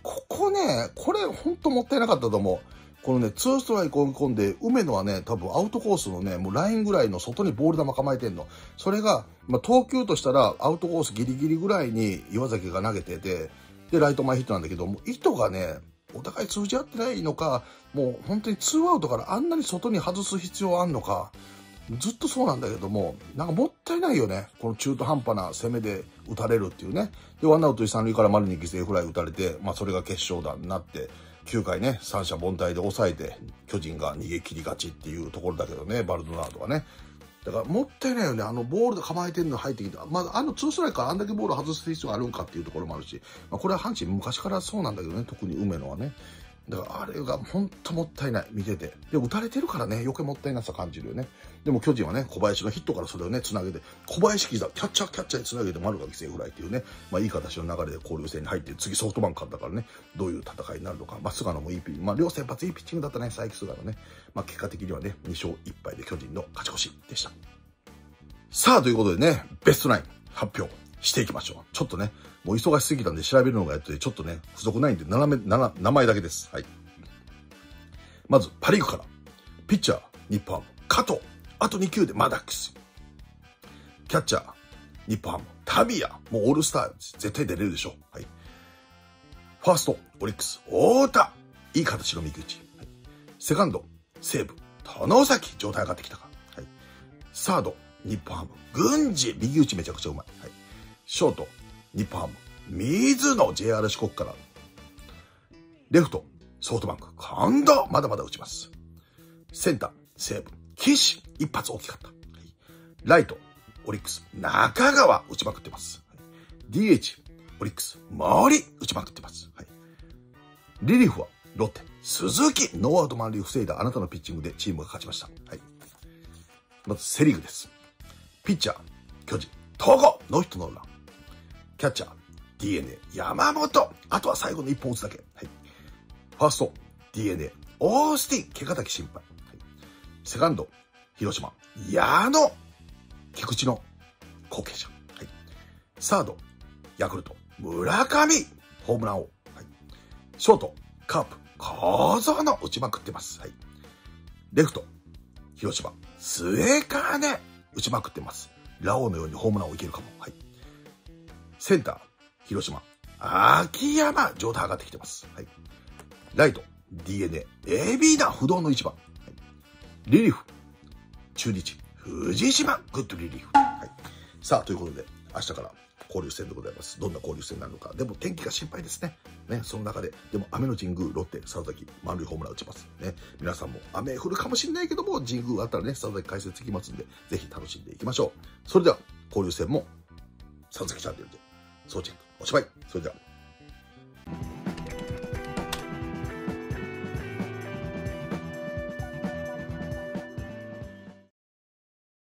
ここね、これほんともったいなかったと思う。このね、ツーストライク追い込んで、梅野はね、多分アウトコースのね、もうラインぐらいの外にボール球構えてんの。それが、まあ、投球としたらアウトコースギリギリぐらいに岩崎が投げてて、で、ライト前ヒットなんだけど、もう意図がね、お互い通じ合ってないのか、もう本当にツーアウトからあんなに外に外す必要あんのか、ずっとそうなんだけども、なんかもったいないよね。この中途半端な攻めで打たれるっていうね。で、ワンアウト三塁から丸に犠牲フライ打たれて、まあそれが決勝弾になって、9回ね、三者凡退で抑えて、巨人が逃げ切りがちっていうところだけどね、バルドナードはね。だからもったいないよね。あのボールで構えてるの入ってきて、まあ、あのツーストライクからあんだけボールを外す必要があるんかっていうところもあるし、まあ、これは阪神昔からそうなんだけどね、特に梅野はね。だからあれが本当もったいない、見てて。で、打たれてるからね、余計もったいなさ感じるよね。でも巨人はね、小林のヒットからそれをね、繋げて、小林キザ、キャッチャーに繋げて丸が犠牲フライっていうね、まあいい形の流れで交流戦に入って、次ソフトバンク勝ったからね、どういう戦いになるのか。まあ菅野もいいピッチング、まあ両先発いいピッチングだったね、才木菅野ね。まあ結果的にはね、2勝1敗で巨人の勝ち越しでした。さあ、ということでね、ベストナイン発表していきましょう。ちょっとね、もう忙しすぎたんで調べるのがやっとで、ちょっとね、付属ないんで、名前だけです。はい。まず、パリーグから。ピッチャー、日本ハム、加藤。あと2球でマダックス。キャッチャー、日本ハム、タビヤ。もうオールスター、絶対出れるでしょう。はい。ファースト、オリックス、太田。いい形の右打ち。はい、セカンド、西武、外崎。状態上がってきたか。はい。サード、日本ハム、郡司。右打ちめちゃくちゃうまい。はい。ショート、日本ハム、水野、JR 四国から。レフト、ソフトバンク、神田、まだまだ打ちます。センター、西武、岸、一発大きかった。ライト、オリックス、中川、打ちまくってます。DH、オリックス、森、打ちまくってます。リリーフは、ロッテ、鈴木、ノーアウト満塁防いだあなたのピッチングでチームが勝ちました。まず、セリーグです。ピッチャー、巨人、東郷、ノーヒットノーラン。キャッチャー、DNA、山本、あとは最後の一本打つだけ。ファースト、DNA、オースティン、怪我だけ心配。セカンド、広島、矢野、菊池の後継者。サード、ヤクルト、村上、ホームラン王。ショート、カープ、小園、打ちまくってます。レフト、広島、末金、打ちまくってます。ラオウのようにホームランをいけるかも。センター、広島、秋山、状態上がってきてます。ライト、DNA、エビナ、不動の一番。リリーフ、中日、藤島、グッドリリーフ。さあ、ということで、明日から交流戦でございます。どんな交流戦になるのか。でも、天気が心配ですね。その中で、でも、雨の神宮、ロッテ、佐々木、満塁ホームラン打ちます。皆さんも、雨降るかもしれないけども、神宮あったらね、佐々木解説できますんで、ぜひ楽しんでいきましょう。それでは、交流戦も、佐々木チャンネルで、総チェック、おしまい。それでは。